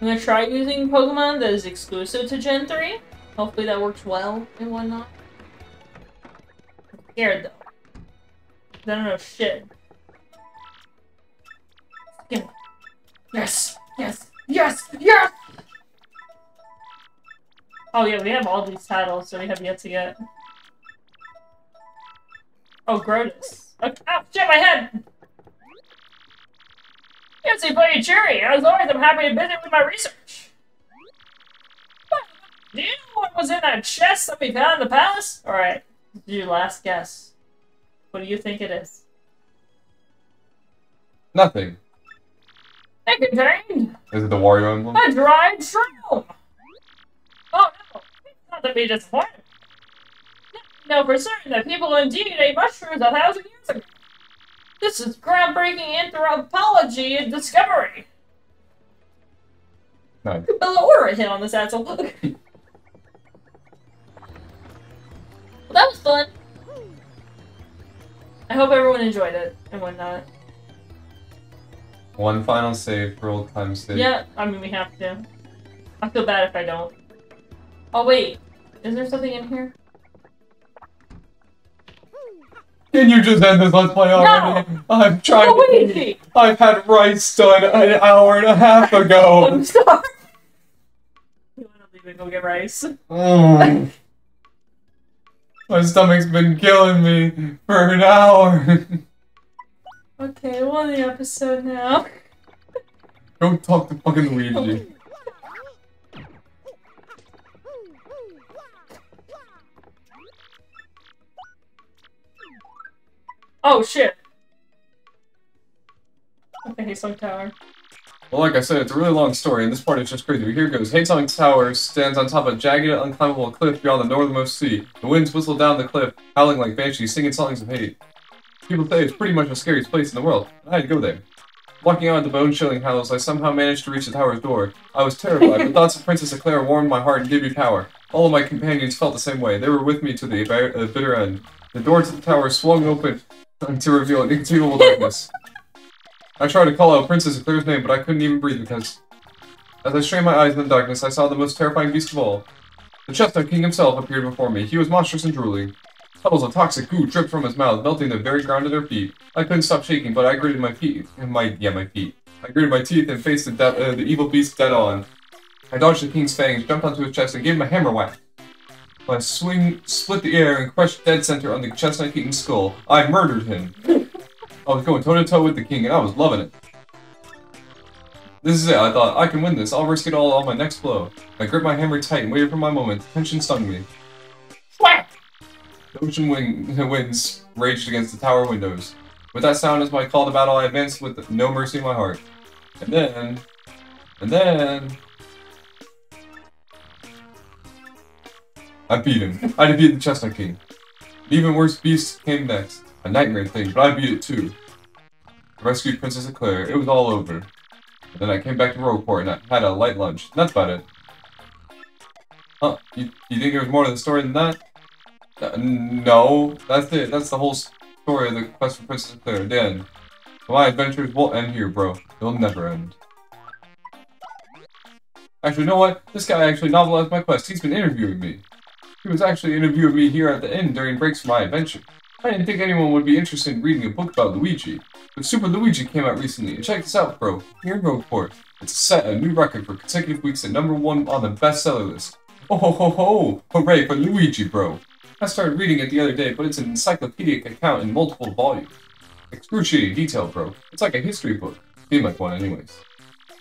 I'm gonna try using Pokemon that is exclusive to Gen three. Hopefully that works well and whatnot. I'm scared though. I don't know shit. Yeah. Yes! Yes! Yes! Yes! Oh yeah, we have all these titles that we have yet to get. Oh, Grodus. Oh, ow, shit, my head! Fancy playing Cherry. As always, I'm happy to visit with my research. Do you know what was in that chest that we found in the palace? Alright, your last guess. What do you think it is? Nothing. It contained... Is it the Wario emblem? A dried shroom! Oh no, it's not to be disappointed. No, no, for certain that people indeed ate mushrooms a thousand years ago. This is groundbreaking anthropology and discovery. Nice. Bellora hit on this asshole. Well, that was fun. I hope everyone enjoyed it and whatnot. One final save for old time's sake. Yeah, I mean we have to. I feel bad if I don't. Oh wait, is there something in here? Can you just end this let's play already? No! I'm trying oh, to- I've had rice done an hour and a half ago! I'm sorry! You wanna leave and go get rice? Oh. My stomach's been killing me for an hour! Okay, we're on the episode now. Don't talk to fucking Luigi. Oh shit! Okay, Haysong Tower. Well, like I said, it's a really long story, and this part is just crazy. Here goes. Haysong Tower stands on top of a jagged, unclimbable cliff beyond the northernmost sea. The winds whistle down the cliff, howling like banshees, singing songs of hate. People say it's pretty much the scariest place in the world. I'd go there. Walking out of the bone-chilling house, I somehow managed to reach the tower's door. I was terrified, but thoughts of Princess Eclair warmed my heart and gave me power. All of my companions felt the same way. They were with me to the uh, bitter end. The door to the tower swung open to reveal an inconceivable darkness. I tried to call out Princess Eclair's name, but I couldn't even breathe because... As I strained my eyes in the darkness, I saw the most terrifying beast of all. The Chestnut King himself appeared before me. He was monstrous and drooling. Puddles of toxic goo dripped from his mouth, melting the very ground at their feet. I couldn't stop shaking, but I gritted my feet and my- yeah, my feet. I gritted my teeth and faced the, uh, the evil beast dead on. I dodged the king's fangs, jumped onto his chest, and gave him a hammer whack. My swing split the air and crushed dead center on the Chestnut King's skull. I murdered him. I was going toe-to-toe with the king, and I was loving it. This is it, I thought. I can win this. I'll risk it all on my next blow. I gripped my hammer tight and waited for my moment. Tension stung me. Whack! The ocean wind winds raged against the tower windows. With that sound as my call to battle, I advanced with no mercy in my heart. And then... And then... I beat him. I defeated the Chestnut King. The even worse beast came next. A nightmare thing, but I beat it too. I rescued Princess Eclair. It was all over. And then I came back to Rogueport and I had a light lunch. That's about it. Huh? You, you think there was more to the story than that? Uh, no. That's it. That's the whole story of the quest for Princess Eclair. Dan, my adventures won't end here, bro. They'll never end. Actually, you know what? This guy actually novelized my quest. He's been interviewing me. He was actually interviewing me here at the inn during breaks for my adventure. I didn't think anyone would be interested in reading a book about Luigi, but Super Luigi came out recently, and check this out, bro. Here in Rogueport, it's set a new record for consecutive weeks at number one on the bestseller list. Oh ho ho ho! Hooray for Luigi, bro! I started reading it the other day, but it's an encyclopedic account in multiple volumes. Excruciating detail, bro. It's like a history book. Seemed like one, anyways.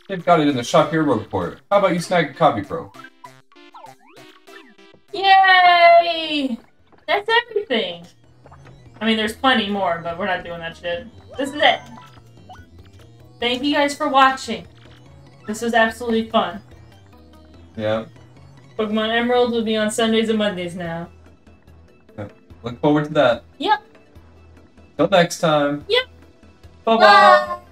They've got it in the shop here at Rogueport. How about you snag a copy, bro? Yay! That's everything! I mean, there's plenty more, but we're not doing that shit. This is it! Thank you guys for watching! This was absolutely fun. Yeah. Pokemon Emerald will be on Sundays and Mondays now. Look forward to that. Yep. Till next time. Yep. Bye-bye!